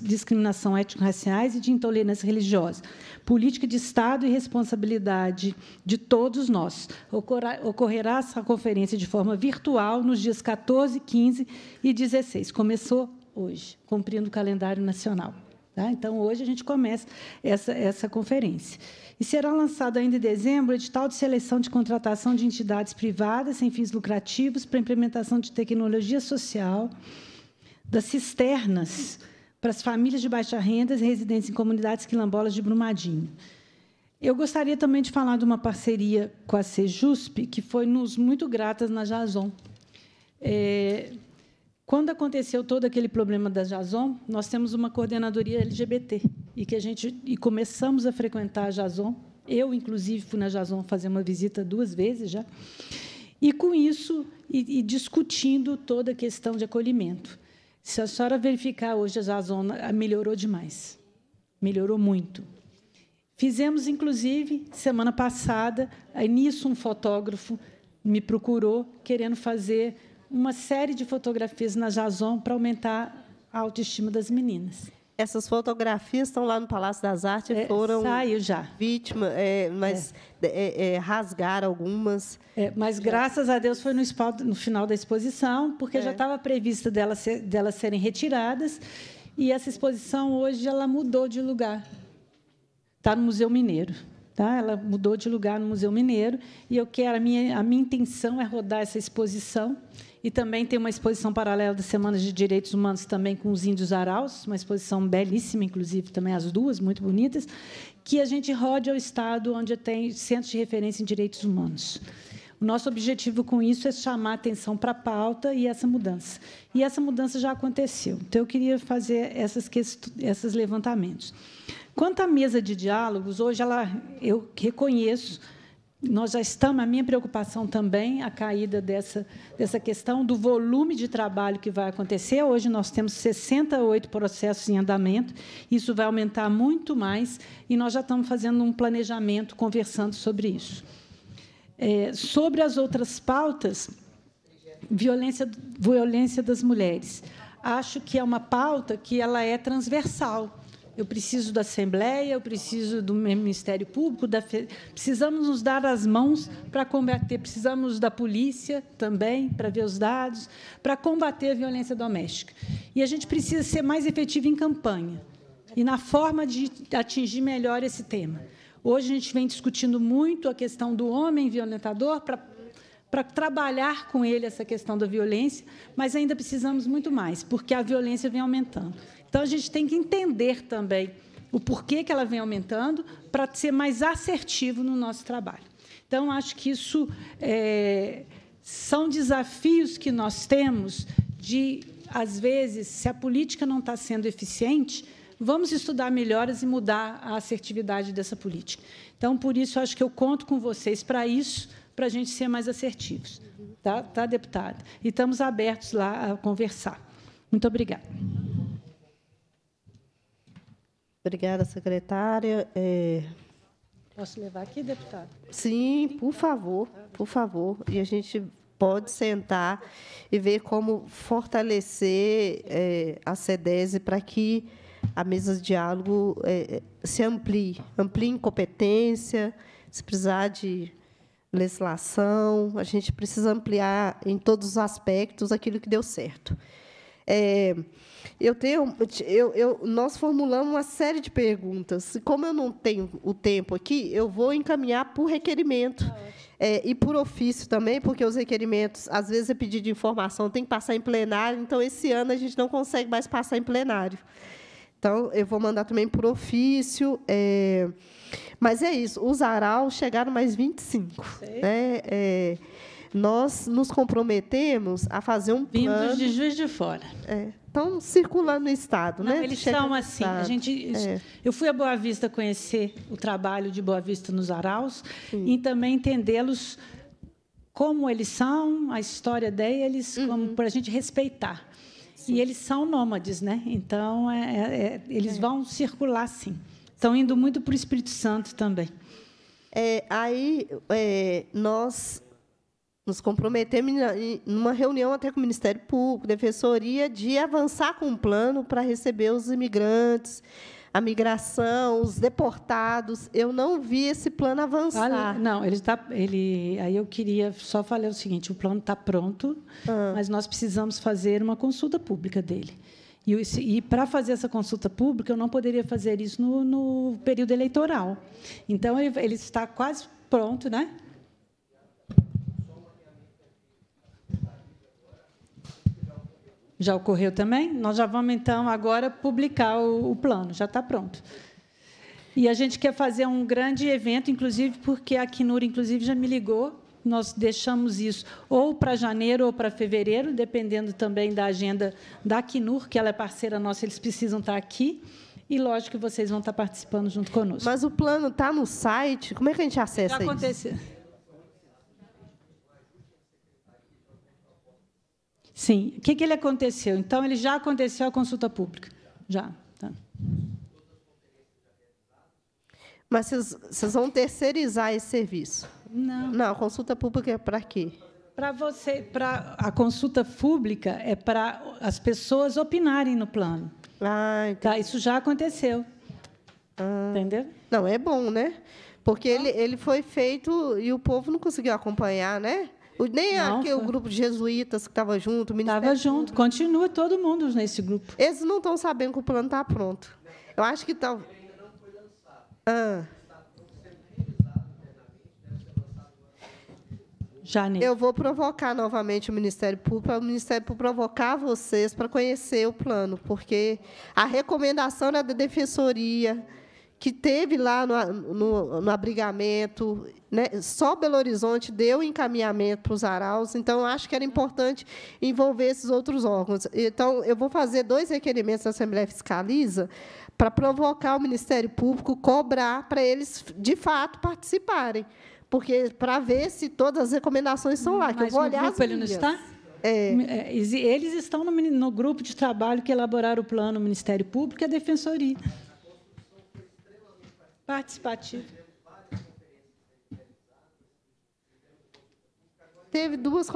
discriminação étnico-raciais e de intolerância religiosa, política de Estado e responsabilidade de todos nós. Ocorrerá essa conferência de forma virtual nos dias quatorze, quinze e dezesseis. Começou hoje, cumprindo o calendário nacional. Tá? Então, hoje a gente começa essa, essa conferência. E será lançado ainda em dezembro o edital de seleção de contratação de entidades privadas sem fins lucrativos para implementação de tecnologia social, das cisternas para as famílias de baixa renda e residentes em comunidades quilombolas de Brumadinho. Eu gostaria também de falar de uma parceria com a SEJUSP, que foi nos muito gratas na Jason. É... Quando aconteceu todo aquele problema da Jason, nós temos uma coordenadoria L G B T, e que a gente e começamos a frequentar a Jason. Eu, inclusive, fui na Jason fazer uma visita duas vezes já. E, com isso, e, e discutindo toda a questão de acolhimento. Se a senhora verificar hoje, a Jason melhorou demais, melhorou muito. Fizemos, inclusive, semana passada, aí nisso um fotógrafo me procurou, querendo fazer... uma série de fotografias na Jason para aumentar a autoestima das meninas. Essas fotografias estão lá no Palácio das Artes e é, foram vítimas, é, mas é. É, é, rasgaram algumas. É, mas, graças a Deus, foi no, no final da exposição, porque é. já estava prevista delas, ser, delas serem retiradas, e essa exposição, hoje, ela mudou de lugar. Está no Museu Mineiro. Tá? Ela mudou de lugar no Museu Mineiro, e eu quero, a, minha, a minha intenção é rodar essa exposição. E também tem uma exposição paralela das Semanas de Direitos Humanos, também com os índios araus, uma exposição belíssima, inclusive, também as duas, muito bonitas, que a gente rode ao Estado, onde tem centros de referência em direitos humanos. O nosso objetivo com isso é chamar a atenção para a pauta e essa mudança. E essa mudança já aconteceu. Então, eu queria fazer essas esses levantamentos. Quanto à mesa de diálogos, hoje ela, eu reconheço... Nós já estamos, a minha preocupação também, a caída dessa, dessa questão do volume de trabalho que vai acontecer. Hoje nós temos sessenta e oito processos em andamento, isso vai aumentar muito mais, e nós já estamos fazendo um planejamento, conversando sobre isso. É, sobre as outras pautas, violência, violência das mulheres. Acho que é uma pauta que ela é transversal. Eu preciso da Assembleia, eu preciso do Ministério Público, da Fe... precisamos nos dar as mãos para combater, precisamos da polícia também, para ver os dados, para combater a violência doméstica. E a gente precisa ser mais efetivo em campanha e na forma de atingir melhor esse tema. Hoje, a gente vem discutindo muito a questão do homem violentador para... para trabalhar com ele essa questão da violência, mas ainda precisamos muito mais, porque a violência vem aumentando. Então, a gente tem que entender também o porquê que ela vem aumentando para ser mais assertivo no nosso trabalho. Então, acho que isso é, são desafios que nós temos de, às vezes, se a política não está sendo eficiente, vamos estudar melhoras e mudar a assertividade dessa política. Então, por isso, acho que eu conto com vocês para isso, para a gente ser mais assertivos, tá, tá, deputada? E estamos abertos lá a conversar. Muito obrigada. Obrigada, secretária. É... Posso levar aqui, deputado? Sim, por favor, por favor. E a gente pode sentar e ver como fortalecer é, a SEDES para que a mesa de diálogo é, se amplie, amplie em competência, se precisar de legislação, a gente precisa ampliar em todos os aspectos aquilo que deu certo. É, eu tenho, eu, eu, nós formulamos uma série de perguntas. Como eu não tenho o tempo aqui, eu vou encaminhar por requerimento é, e por ofício também, porque os requerimentos, às vezes, é pedido de informação, tem que passar em plenário, então, esse ano, a gente não consegue mais passar em plenário. Então, eu vou mandar também por ofício. É, mas é isso, os araus chegaram mais vinte e cinco. Né, é, nós nos comprometemos a fazer um plano... Vindos de Juiz de Fora. Estão é, circulando no Estado. Não, né? Eles são assim. A gente, é. Eu fui a Boa Vista conhecer o trabalho de Boa Vista nos araus. Sim. E também entendê-los como eles são, a história deles, uhum. como para a gente respeitar. Sim. E eles são nômades, né? Então, é, é, eles é. vão circular, sim. Estão indo muito para o Espírito Santo também. É, aí, é, nós... Nos comprometemos em uma reunião até com o Ministério Público, Defensoria, de avançar com um plano para receber os imigrantes, a migração, os deportados. Eu não vi esse plano avançar. Ah, não, ele está. Ele, aí eu queria só falar o seguinte: o plano está pronto, ah. mas nós precisamos fazer uma consulta pública dele. E, e para fazer essa consulta pública, eu não poderia fazer isso no, no período eleitoral. Então ele, ele está quase pronto, né? Já ocorreu também? Nós já vamos, então, agora publicar o, o plano, já está pronto. E a gente quer fazer um grande evento, inclusive, porque a Acnur, inclusive, já me ligou, nós deixamos isso ou para janeiro ou para fevereiro, dependendo também da agenda da Acnur, que ela é parceira nossa, eles precisam estar aqui, e, lógico, que vocês vão estar participando junto conosco. Mas o plano está no site? Como é que a gente acessa isso? Já aconteceu. Sim. O que, que ele aconteceu? Então, ele já aconteceu a consulta pública. Já. Tá. Mas vocês, vocês vão terceirizar esse serviço? Não. Não, a consulta pública é para quê? Para você, para a consulta pública é para as pessoas opinarem no plano. Ah, então. Tá, isso já aconteceu. Ah. Entendeu? Não, é bom, né? Porque ele, ele foi feito e o povo não conseguiu acompanhar, né? Nem não, aqui, o grupo de jesuítas que estava junto, o Ministério Estava junto, continua todo mundo nesse grupo. Eles não estão sabendo que o plano está pronto. Eu acho que estão... Ele ainda não foi lançado. Ah. Janeiro. Eu vou provocar novamente o Ministério Público, o Ministério Público provocar vocês para conhecer o plano, porque a recomendação era da Defensoria, que teve lá no, no, no abrigamento, né? Só Belo Horizonte deu encaminhamento para os araus, então, acho que era importante envolver esses outros órgãos. Então, eu vou fazer dois requerimentos da Assembleia Fiscaliza para provocar o Ministério Público, cobrar para eles, de fato, participarem, porque para ver se todas as recomendações são lá, que eu vou olhar as minhas. É. Eles estão no, no grupo de trabalho que elaboraram o plano, o Ministério Público e a Defensoria. Participativo. Teve duas,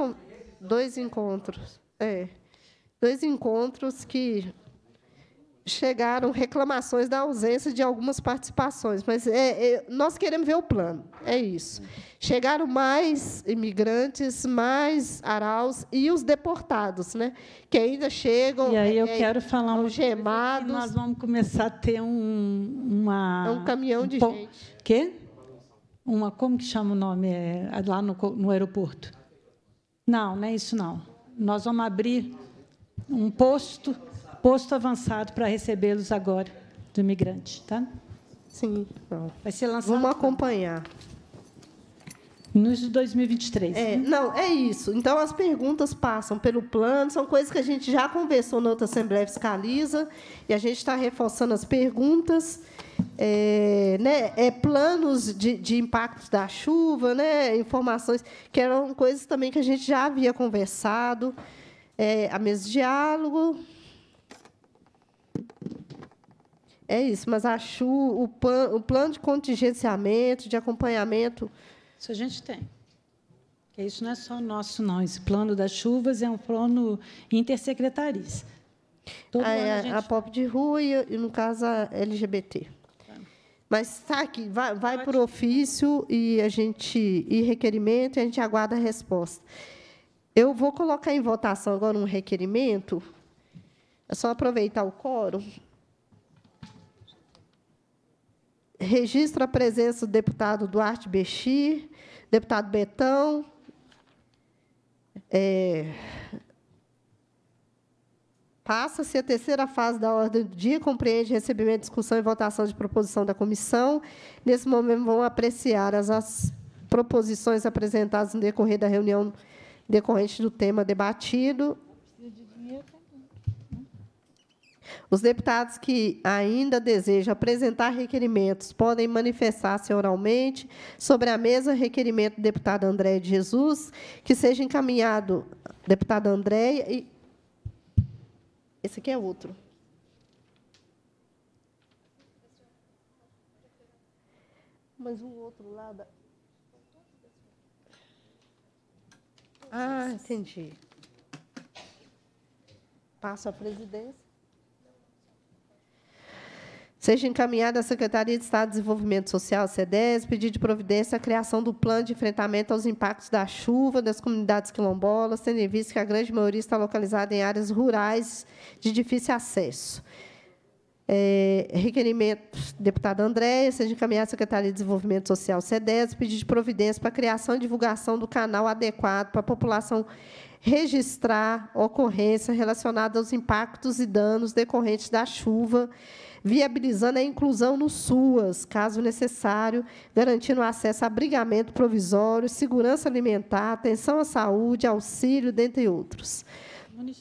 dois encontros. É, dois encontros que chegaram reclamações da ausência de algumas participações, mas é, é, nós queremos ver o plano, é isso. Chegaram mais imigrantes, mais araus e os deportados, né? Que ainda chegam. E aí eu é, quero falar um gemados. Nós vamos começar a ter um uma é um caminhão de um, gente. Quê? Uma como que chama o nome é, lá no, no aeroporto? Não, não é isso não. Nós vamos abrir um posto. Posto avançado para recebê-los agora, do imigrante, tá? Sim. Não. Vai ser lançado. Vamos acompanhar. Nos de dois mil e vinte e três. É, né? Não, é isso. Então, as perguntas passam pelo plano, são coisas que a gente já conversou na outra Assembleia Fiscaliza, e a gente está reforçando as perguntas. É, né, é planos de, de impactos da chuva, né, informações, que eram coisas também que a gente já havia conversado. É, a mesa de diálogo... É isso, mas a Chu, o, pan, o plano de contingenciamento, de acompanhamento... Isso a gente tem. Porque isso não é só nosso, não. Esse plano das chuvas é um plano intersecretariz. Todo é, ano a, gente... a pop de rua e, no caso, a L G B T. Tá. Mas está aqui, vai, vai por ofício e, a gente, e requerimento, e a gente aguarda a resposta. Eu vou colocar em votação agora um requerimento. É só aproveitar o quórum. Registro a presença do deputado Duarte Bexi, deputado Betão, é, passa-se a terceira fase da ordem do dia, compreende recebimento, discussão e votação de proposição da comissão. Nesse momento, vão apreciar as, as proposições apresentadas no decorrer da reunião decorrente do tema debatido. Os deputados que ainda desejam apresentar requerimentos podem manifestar-se oralmente sobre a mesa requerimento do deputado André de Jesus, que seja encaminhado, deputado André, e esse aqui é outro. Mas um outro lado... Ah, entendi. Passo à presidência. Seja encaminhada à Secretaria de Estado de Desenvolvimento Social, SEDES, pedido de providência à criação do plano de enfrentamento aos impactos da chuva das comunidades quilombolas, tendo em vista que a grande maioria está localizada em áreas rurais de difícil acesso. É, requerimento, deputado Andréia, seja encaminhada à Secretaria de Desenvolvimento Social, SEDES, pedido de providência para a criação e divulgação do canal adequado para a população registrar ocorrência relacionada aos impactos e danos decorrentes da chuva, viabilizando a inclusão no SUAS, caso necessário, garantindo acesso a abrigamento provisório, segurança alimentar, atenção à saúde, auxílio, dentre outros.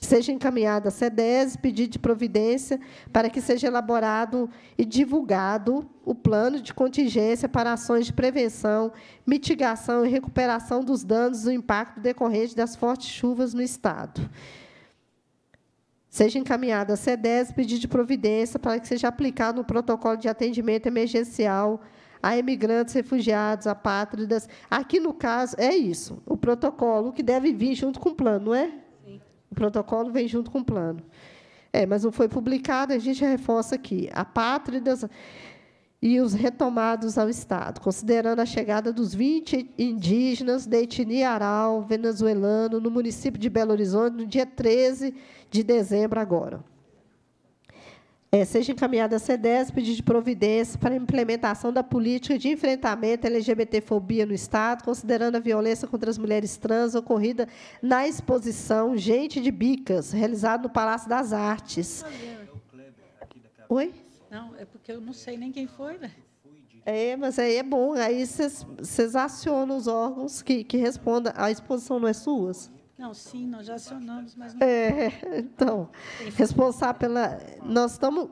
Seja encaminhada a SEDES, pedido de providência para que seja elaborado e divulgado o plano de contingência para ações de prevenção, mitigação e recuperação dos danos do impacto decorrente das fortes chuvas no Estado. Seja encaminhada a SEDES, pedido de providência para que seja aplicado um protocolo de atendimento emergencial a imigrantes, refugiados, apátridas. Aqui, no caso, é isso, o protocolo que deve vir junto com o plano, não é? Sim. O protocolo vem junto com o plano. É, mas não foi publicado, a gente reforça aqui. Apátridas e os retomados ao Estado, considerando a chegada dos vinte indígenas da etnia Aral, venezuelano, no município de Belo Horizonte, no dia treze de dezembro agora. É, seja encaminhada a SEDES, pedido de providência para a implementação da política de enfrentamento à LGBTfobia no Estado, considerando a violência contra as mulheres trans ocorrida na exposição Gente de Bicas, realizada no Palácio das Artes. Oi? Não, é porque eu não sei nem quem foi, né? É, mas aí é bom, aí vocês acionam os órgãos que, que respondam. A exposição não é sua? Não, sim, nós já acionamos, mas não... É, então, responsável pela... Nós, estamos,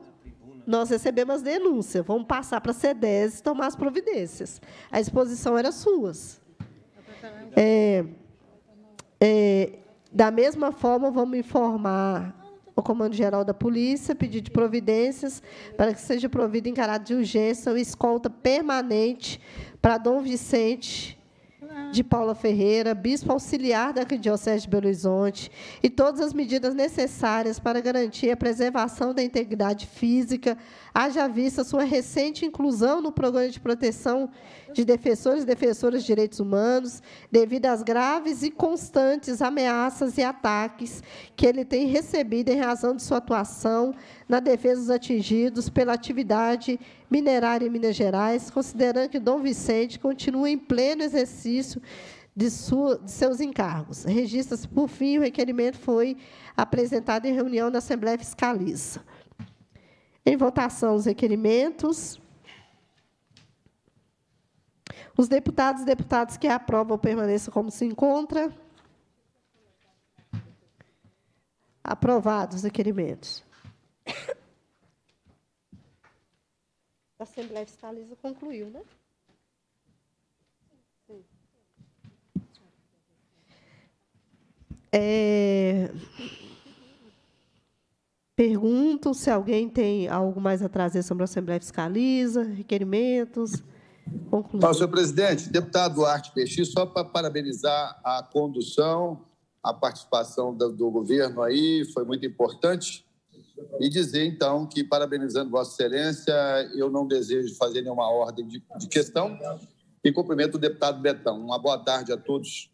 nós recebemos as denúncias, vamos passar para a SEDES e tomar as providências. A exposição era suas. É, é, da mesma forma, vamos informar o Comando-Geral da Polícia, pedido de providências para que seja provido em caráter de urgência ou escolta permanente para Dom Vicente... de Paula Ferreira, bispo auxiliar da Arquidiocese de Belo Horizonte, e todas as medidas necessárias para garantir a preservação da integridade física, haja vista sua recente inclusão no Programa de Proteção de Defensores e Defensoras de Direitos Humanos, devido às graves e constantes ameaças e ataques que ele tem recebido em razão de sua atuação na defesa dos atingidos pela atividade minerária em Minas Gerais, considerando que Dom Vicente continua em pleno exercício de, sua, de seus encargos. Registra-se, por fim, o requerimento foi apresentado em reunião da Assembleia Fiscaliza. Em votação, os requerimentos. Os deputados e deputadas que aprovam permaneçam como se encontra. Aprovados os requerimentos. A Assembleia Fiscaliza concluiu, né? Sim. É... Pergunto se alguém tem algo mais a trazer sobre a Assembleia Fiscaliza, requerimentos, conclusões. Senhor presidente, deputado Duarte Peixi, só para parabenizar a condução, a participação do, do governo aí, foi muito importante. E dizer, então, que, parabenizando Vossa Excelência, eu não desejo fazer nenhuma ordem de, de questão e cumprimento o deputado Betão. Uma boa tarde a todos.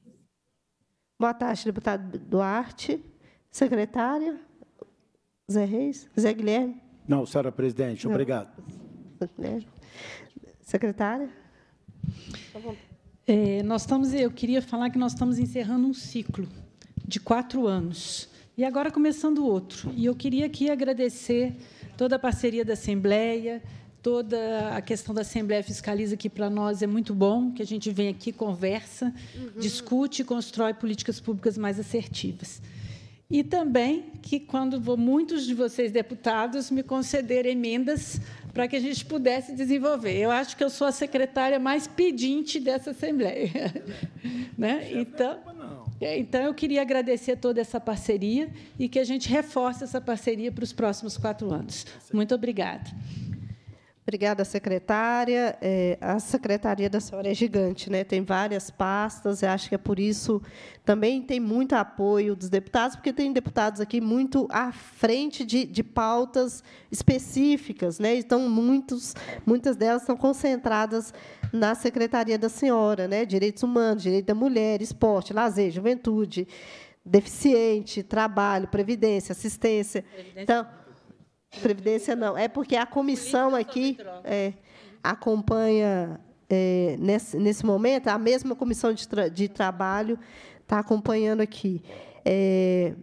Boa tarde, deputado Duarte. Secretária? Zé Reis? Zé Guilherme? Não, senhora presidente, não. Obrigado. Secretária? É, nós estamos, eu queria falar que nós estamos encerrando um ciclo de quatro anos e agora começando outro. E eu queria aqui agradecer toda a parceria da Assembleia, toda a questão da Assembleia Fiscaliza, que para nós é muito bom, que a gente vem aqui, conversa, uhum. discute e constrói políticas públicas mais assertivas. E também que, quando vou, muitos de vocês, deputados, me concederam emendas para que a gente pudesse desenvolver. Eu acho que eu sou a secretária mais pedinte dessa Assembleia. Né? Então, então, eu queria agradecer toda essa parceria e que a gente reforce essa parceria para os próximos quatro anos. Muito obrigada. Obrigada, secretária. É, a secretaria da senhora é gigante, né? Tem várias pastas, eu acho que é por isso também tem muito apoio dos deputados, porque tem deputados aqui muito à frente de, de pautas específicas, né? Então, muitos, muitas delas estão concentradas na secretaria da senhora, né? Direitos humanos, direito da mulher, esporte, lazer, juventude, deficiente, trabalho, previdência, assistência. Então, Previdência não, é porque a comissão aqui é, acompanha, é, nesse, nesse momento, a mesma comissão de, tra de trabalho está acompanhando aqui. É,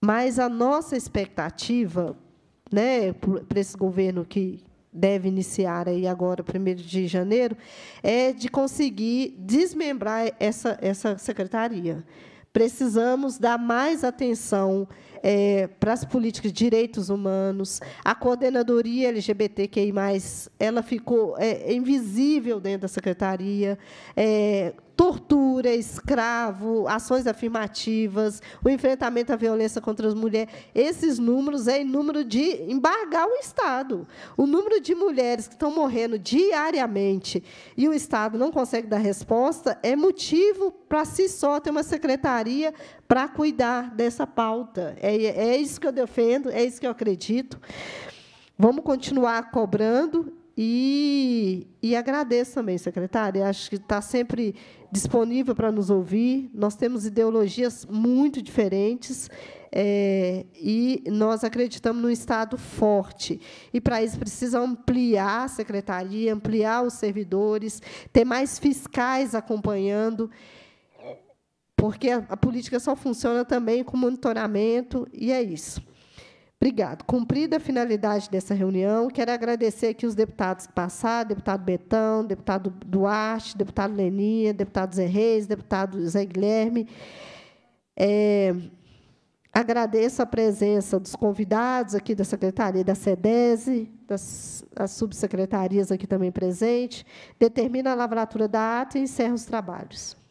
mas a nossa expectativa, né, para esse governo que deve iniciar aí agora, primeiro de janeiro, é de conseguir desmembrar essa, essa secretaria. Precisamos dar mais atenção é, para as políticas de direitos humanos. A coordenadoria L G B T Q I mais, ela ficou é, invisível dentro da secretaria. É, tortura, escravo, ações afirmativas, o enfrentamento à violência contra as mulheres. Esses números é em número de embargar o Estado. O número de mulheres que estão morrendo diariamente e o Estado não consegue dar resposta é motivo para si só ter uma secretaria para cuidar dessa pauta. É, é isso que eu defendo, é isso que eu acredito. Vamos continuar cobrando. E, e agradeço também, secretária, acho que está sempre disponível para nos ouvir. Nós temos ideologias muito diferentes é, e nós acreditamos num Estado forte. E, para isso, precisa ampliar a secretaria, ampliar os servidores, ter mais fiscais acompanhando, porque a, a política só funciona também com monitoramento, e é isso. Obrigado. Cumprida a finalidade dessa reunião, quero agradecer aqui os deputados que passaram, deputado Betão, deputado Duarte, deputado Leninha, deputado Zé Reis, deputado Zé Guilherme. É, agradeço a presença dos convidados aqui da Secretaria da SEDES, das as subsecretarias aqui também presentes. Determino a lavratura da ata e encerro os trabalhos.